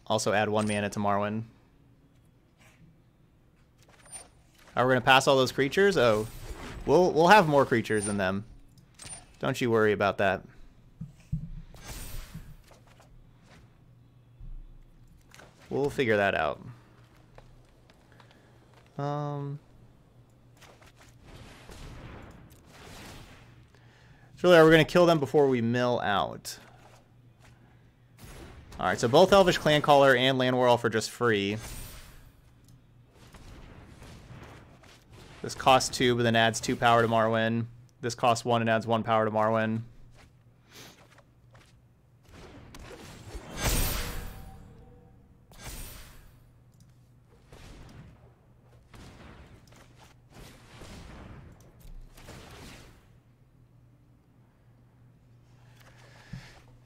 also add one mana to Marwyn. Are we gonna pass all those creatures? Oh, we'll we'll have more creatures than them. Don't you worry about that. We'll figure that out. Um, so really, are we gonna kill them before we mill out? Alright, so both Elvish Clan Caller and Llanowar Elf are just free. This costs two, but then adds two power to Marwyn. This costs one and adds one power to Marwyn.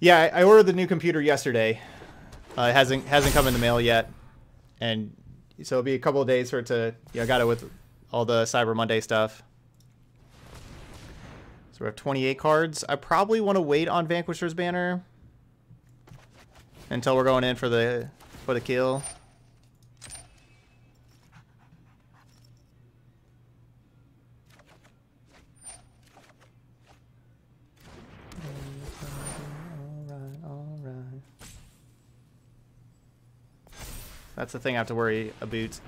Yeah, I ordered the new computer yesterday. Uh, it hasn't hasn't come in the mail yet, and so it'll be a couple of days for it to. Yeah, I got it with all the Cyber Monday stuff. So we have twenty-eight cards. I probably want to wait on Vanquisher's Banner until we're going in for the for the kill. That's the thing I have to worry about.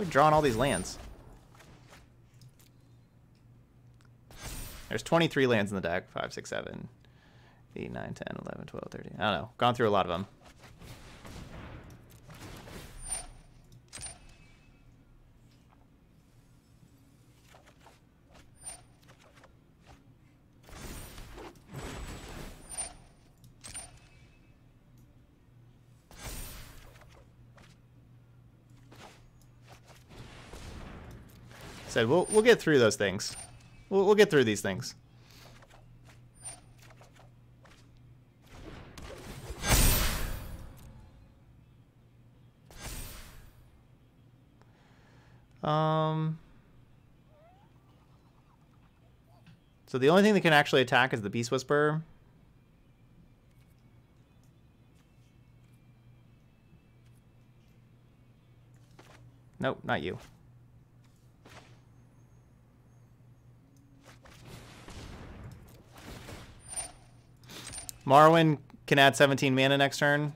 are we drawing all these lands? There's twenty-three lands in the deck. five, six, seven, eight, nine, ten, eleven, twelve, thirteen. I don't know. Gone through a lot of them. Said we'll we'll get through those things. We'll we'll get through these things. Um. So the only thing that can actually attack is the Beast Whisperer. Nope, not you. Marwyn can add seventeen mana next turn.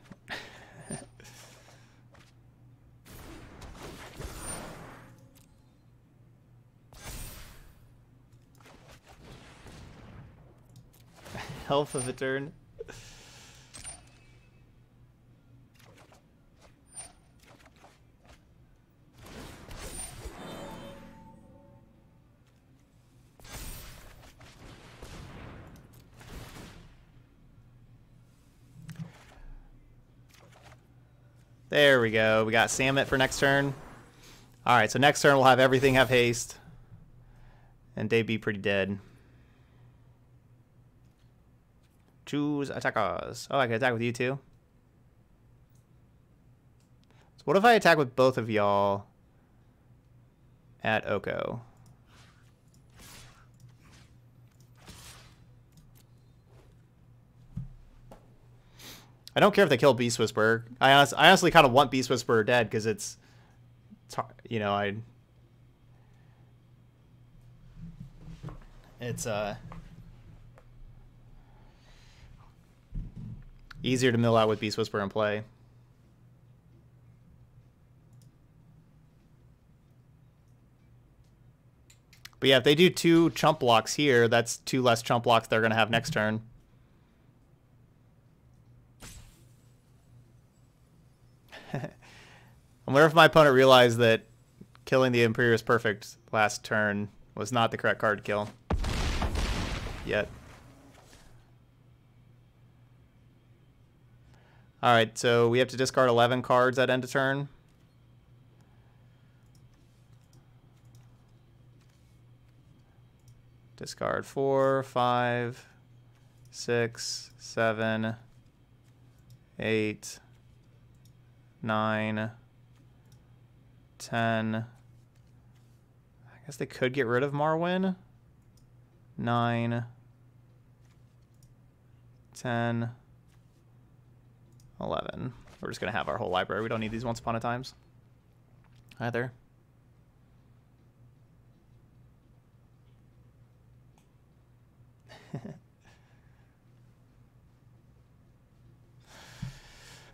Health of a turn. There we go. We got Samut for next turn. All right, so next turn we'll have everything have haste, and they'd be pretty dead. Choose attackers. Oh, I can attack with you too. So what if I attack with both of y'all at Oko? I don't care if they kill Beast Whisperer. I, honest, I honestly kind of want Beast Whisperer dead because it's, it's hard, you know, I. It's uh easier to mill out with Beast Whisperer and play. But yeah, if they do two chump blocks here, that's two less chump blocks they're gonna have next turn. I wonder if my opponent realized that killing the Imperious Perfect last turn was not the correct card to kill. Yet. Alright, so we have to discard eleven cards at end of turn. Discard four, five, six, seven, eight, nine... ten. I guess they could get rid of Marwyn. nine, ten, eleven. We're just going to have our whole library. We don't need these Once Upon a Times either.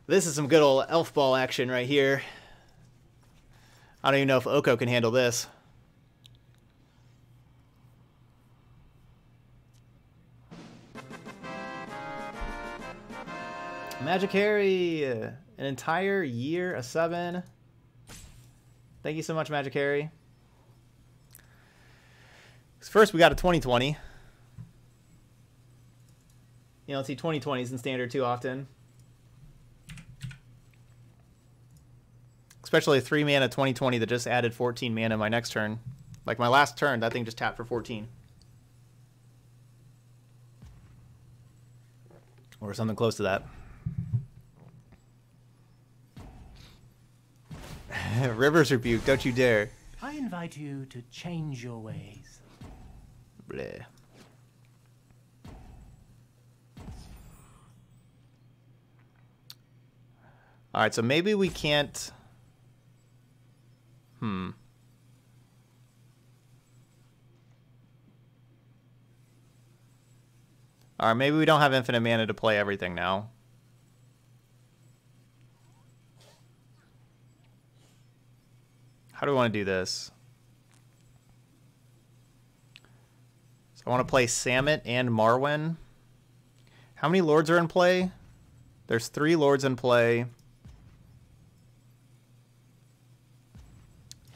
This is some good old elf ball action right here. I don't even know if Oko can handle this. Magic Harry! An entire year, a seven. Thank you so much, Magic Harry. First, we got a twenty twenty. You don't see twenty twenties in Standard too often. Especially a three mana twenty twenty that just added fourteen mana my next turn. Like my last turn, that thing just tapped for fourteen. Or something close to that. River's Rebuke, don't you dare. I invite you to change your ways. Bleh. Alright, so maybe we can't... Hmm. All right, maybe we don't have infinite mana to play everything now. How do we want to do this? So I want to play Samut and Marwyn. How many lords are in play? There's three lords in play.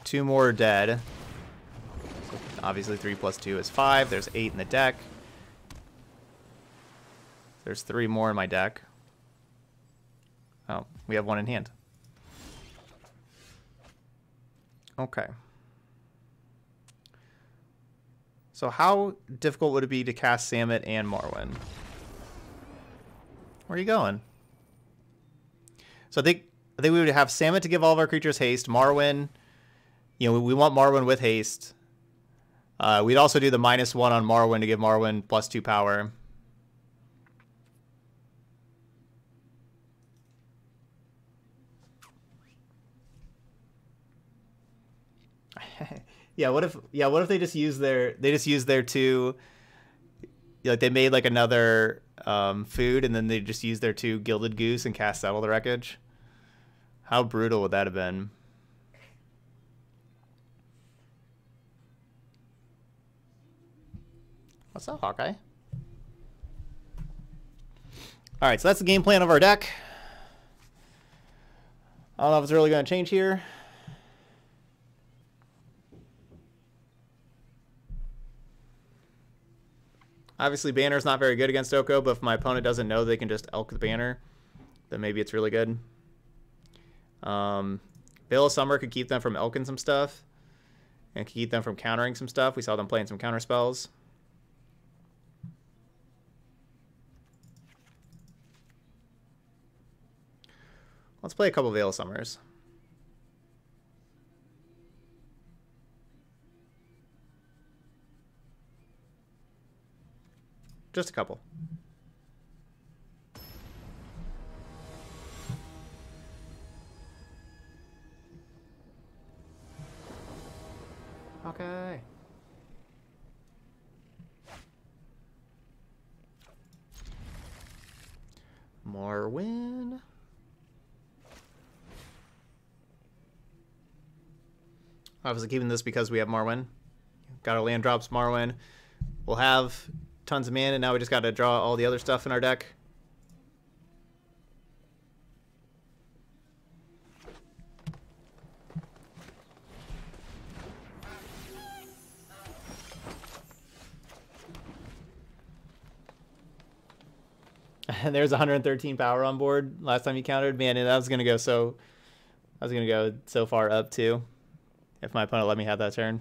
Two more are dead. So obviously three plus two is five. There's eight in the deck. There's three more in my deck. Oh, we have one in hand. Okay. So how difficult would it be to cast Samut and Marwyn? Where are you going? So I think I think we would have Samut to give all of our creatures haste. Marwyn, you know, we, we want Marwyn with haste. Uh, we'd also do the minus one on Marwyn to give Marwyn plus two power. Yeah, what if yeah, what if they just use their they just use their two, like they made like another um, food and then they just use their two Gilded Goose and cast Settle the Wreckage? How brutal would that have been? What's up, Hawkeye? All right, so that's the game plan of our deck. I don't know if it's really going to change here. Obviously, Banner's not very good against Oko, but if my opponent doesn't know they can just Elk the Banner, then maybe it's really good. Um, Veil of Summer could keep them from Elking some stuff, and could keep them from countering some stuff. We saw them playing some counter spells. Let's play a couple Veil of Summers. Just a couple. Okay. Marwyn. Obviously keeping this because we have Marwyn. Got our land drops, Marwyn. We'll have tons of mana, and now we just got to draw all the other stuff in our deck. And there's one hundred thirteen power on board last time you countered. Man, that was gonna go so, I was gonna go so far up too, if my opponent let me have that turn.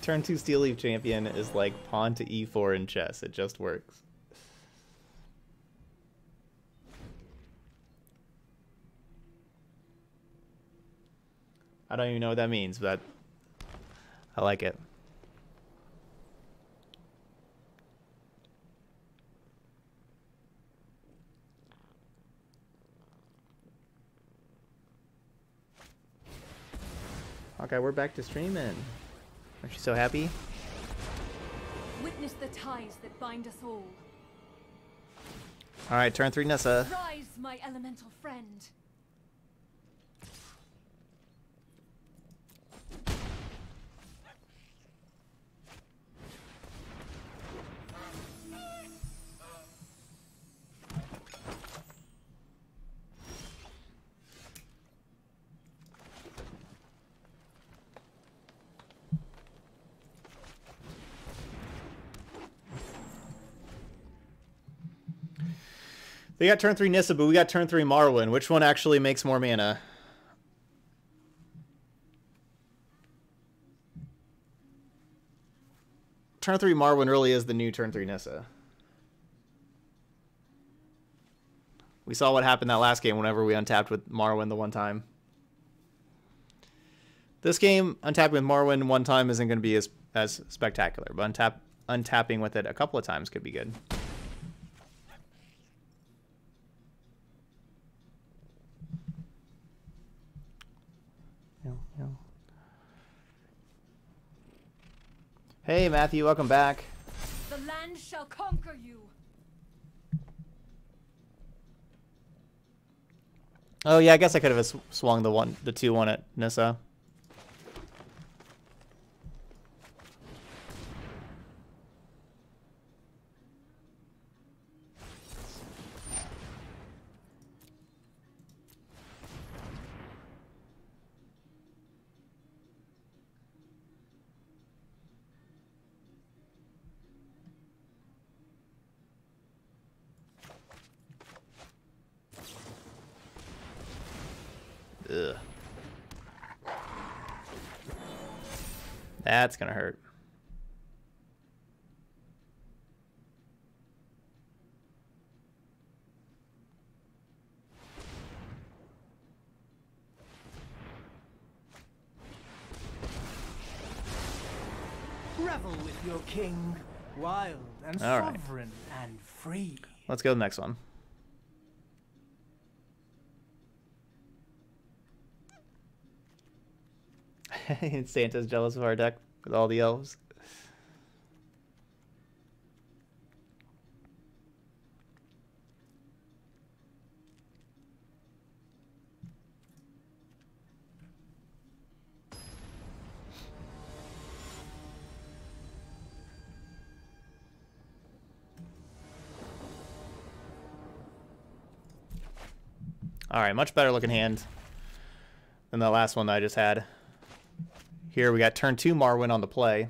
Turn two Steel Leaf Champion is like pawn to e four in chess. It just works. I don't even know what that means, but I like it. Okay, we're back to streaming. Aren't you so happy? Witness the ties that bind us all. All right, turn three, Nissa. Rise, my elemental friend. They got turn three Nissa, but we got turn three Marwyn. Which one actually makes more mana? Turn three Marwyn really is the new turn three Nissa. We saw what happened that last game whenever we untapped with Marwyn the one time. This game, untapping with Marwyn one time isn't going to be as, as spectacular, but untap untapping with it a couple of times could be good. Hey, Matthew, welcome back. The land shall conquer you. Oh yeah, I guess I could have sw swung the one, the two one at Nissa. Ugh. That's gonna hurt. Revel with your king, wild and All sovereign right. and free. Let's go to the next one. Santa's jealous of our deck with all the elves. All right, much better looking hand than the last one that I just had. Here we got turn two Marwyn on the play.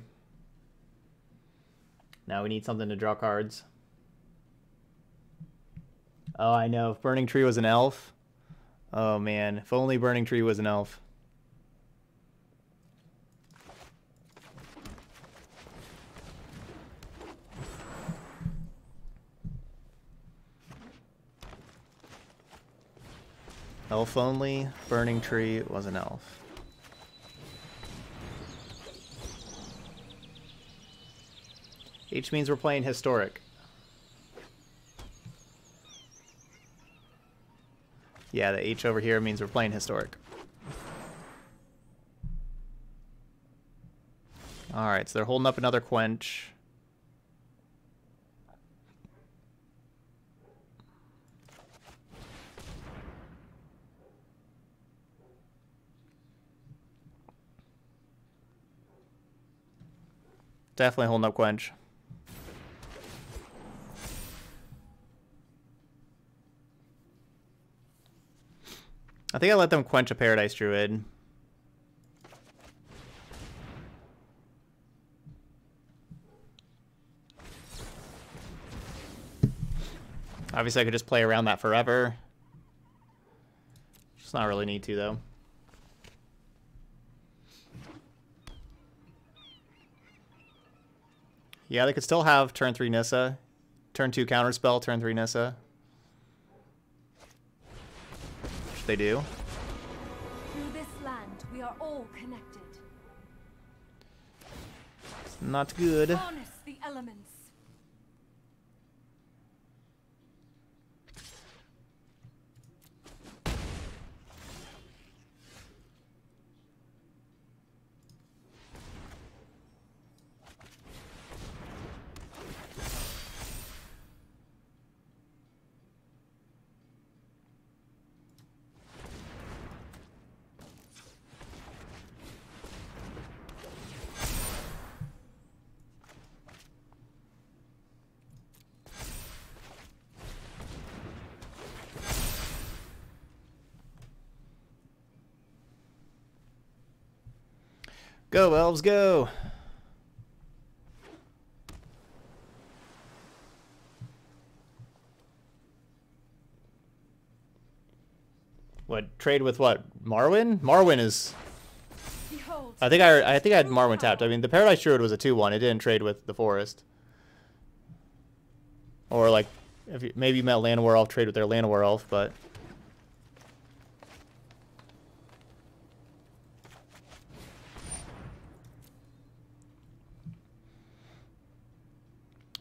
Now we need something to draw cards. Oh, I know. If Burning Tree was an elf. Oh, man. If only Burning Tree was an elf. Elf only. Burning Tree was an elf. H means we're playing historic. Yeah, the H over here means we're playing historic. Alright, so they're holding up another Quench. Definitely holding up Quench. I think I let them quench a Paradise Druid. Obviously, I could just play around that forever. Just not really need to, though. Yeah, they could still have turn three Nissa, turn two Counterspell, turn three Nissa. They do. Through this land, we are all connected. It's not good. Harness the elements. Go, elves, go! What, trade with what? Marwyn? Marwyn is... Behold, I think I, I think I had Marwyn tapped. I mean, the Paradise Druid was a two one. It didn't trade with the Forest. Or, like, if you, maybe you met Llanowar Elf, trade with their Llanowar Elf, but...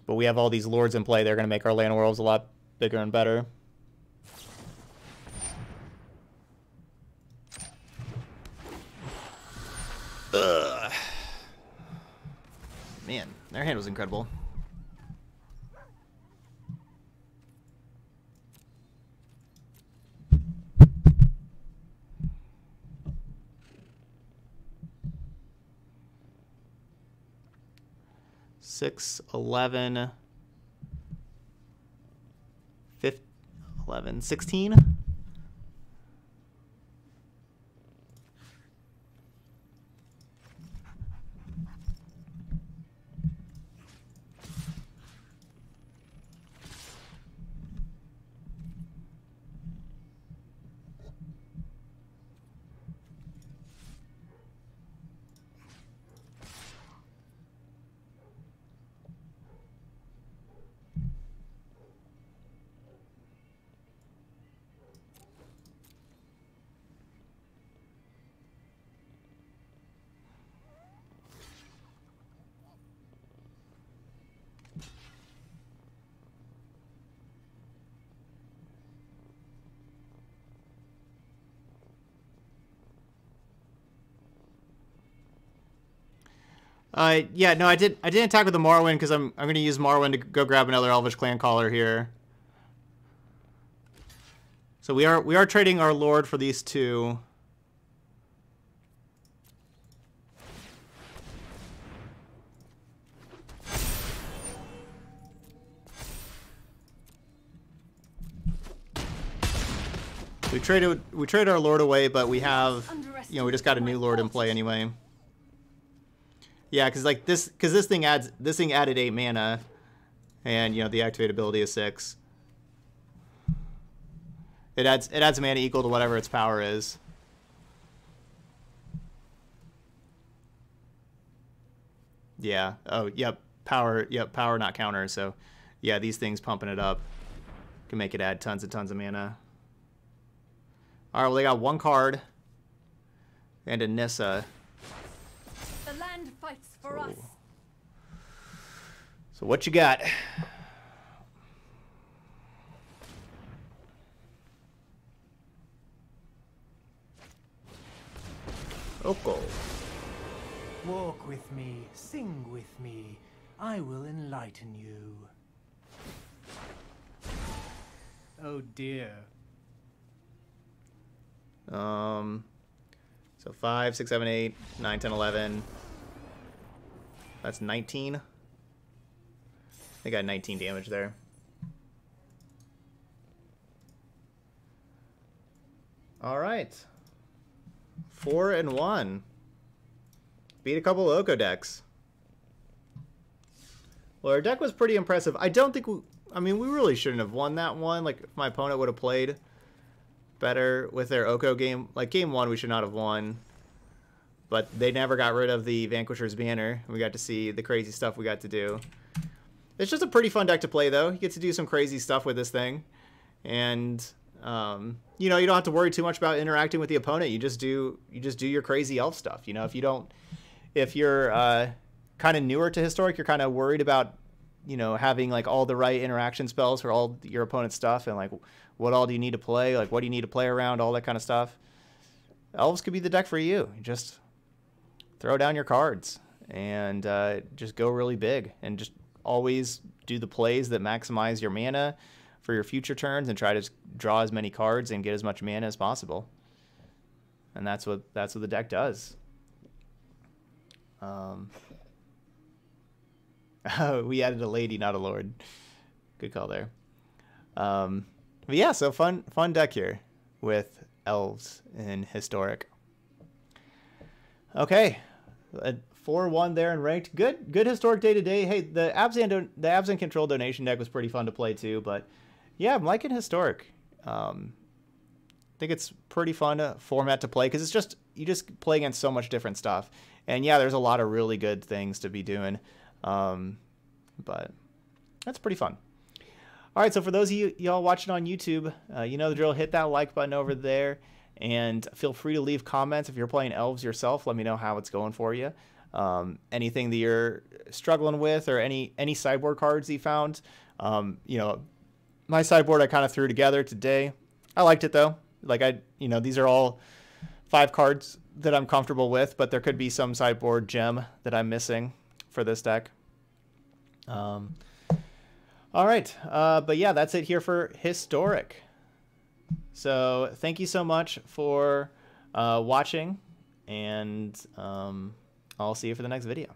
But we have all these lords in play. They're going to make our Llanowar Elves a lot bigger and better. Ugh. Man, their hand was incredible. six, eleven, fifteen, eleven, sixteen. Uh, yeah, no, I did. I didn't attack with the Marwyn because I'm I'm gonna use Marwyn to go grab another Elvish Clan Caller here. So we are we are trading our Lord for these two. We traded we traded our Lord away, but we have you know we just got a new Lord in play anyway. Yeah, because like this, because this thing adds this thing added eight mana, and you know the activate ability is six. It adds it adds mana equal to whatever its power is. Yeah. Oh, yep. Power. Yep. Power, not counter. So, yeah, these things pumping it up can make it add tons and tons of mana. All right. Well, they got one card and a Nissa. For us. So what you got? Oko. Walk with me, sing with me. I will enlighten you. Oh dear. Um. So five, six, seven, eight, nine, ten, eleven. That's nineteen. They got nineteen damage there. All right. Four and one. Beat a couple of Oko decks. Well, our deck was pretty impressive. I don't think we... I mean, we really shouldn't have won that one. Like, if my opponent would have played better with their Oko game. Like, game one, we should not have won. But they never got rid of the Vanquisher's Banner. We got to see the crazy stuff we got to do. It's just a pretty fun deck to play, though. You get to do some crazy stuff with this thing. And, um, you know, you don't have to worry too much about interacting with the opponent. You just do you just do your crazy elf stuff. You know, if you don't... If you're uh, kind of newer to Historic, you're kind of worried about, you know, having, like, all the right interaction spells for all your opponent's stuff. And, like, what all do you need to play? Like, what do you need to play around? All that kind of stuff. Elves could be the deck for you. You just... Throw down your cards and uh, just go really big and just always do the plays that maximize your mana for your future turns and try to draw as many cards and get as much mana as possible. And that's what that's what the deck does. Um, we added a lady, not a lord. Good call there. Um, but yeah, so fun fun deck here with elves in Historic. Okay, four one there in ranked. Good, good Historic day to day. Hey, the Abzan, the Abzan control donation deck was pretty fun to play too. But yeah, I'm liking Historic. Um, I think it's pretty fun uh, format to play because it's just you just play against so much different stuff. And yeah, there's a lot of really good things to be doing. Um, but that's pretty fun. All right, so for those of you y'all watching on YouTube, uh, you know the drill. Hit that like button over there. And feel free to leave comments if you're playing elves yourself. Let me know how it's going for you. Um, anything that you're struggling with, or any any sideboard cards that you found. Um, you know, my sideboard I kind of threw together today. I liked it though. Like I, you know, these are all five cards that I'm comfortable with, but there could be some sideboard gem that I'm missing for this deck. Um, all right, uh, but yeah, that's it here for Historic. So thank you so much for uh, watching, and um, I'll see you for the next video.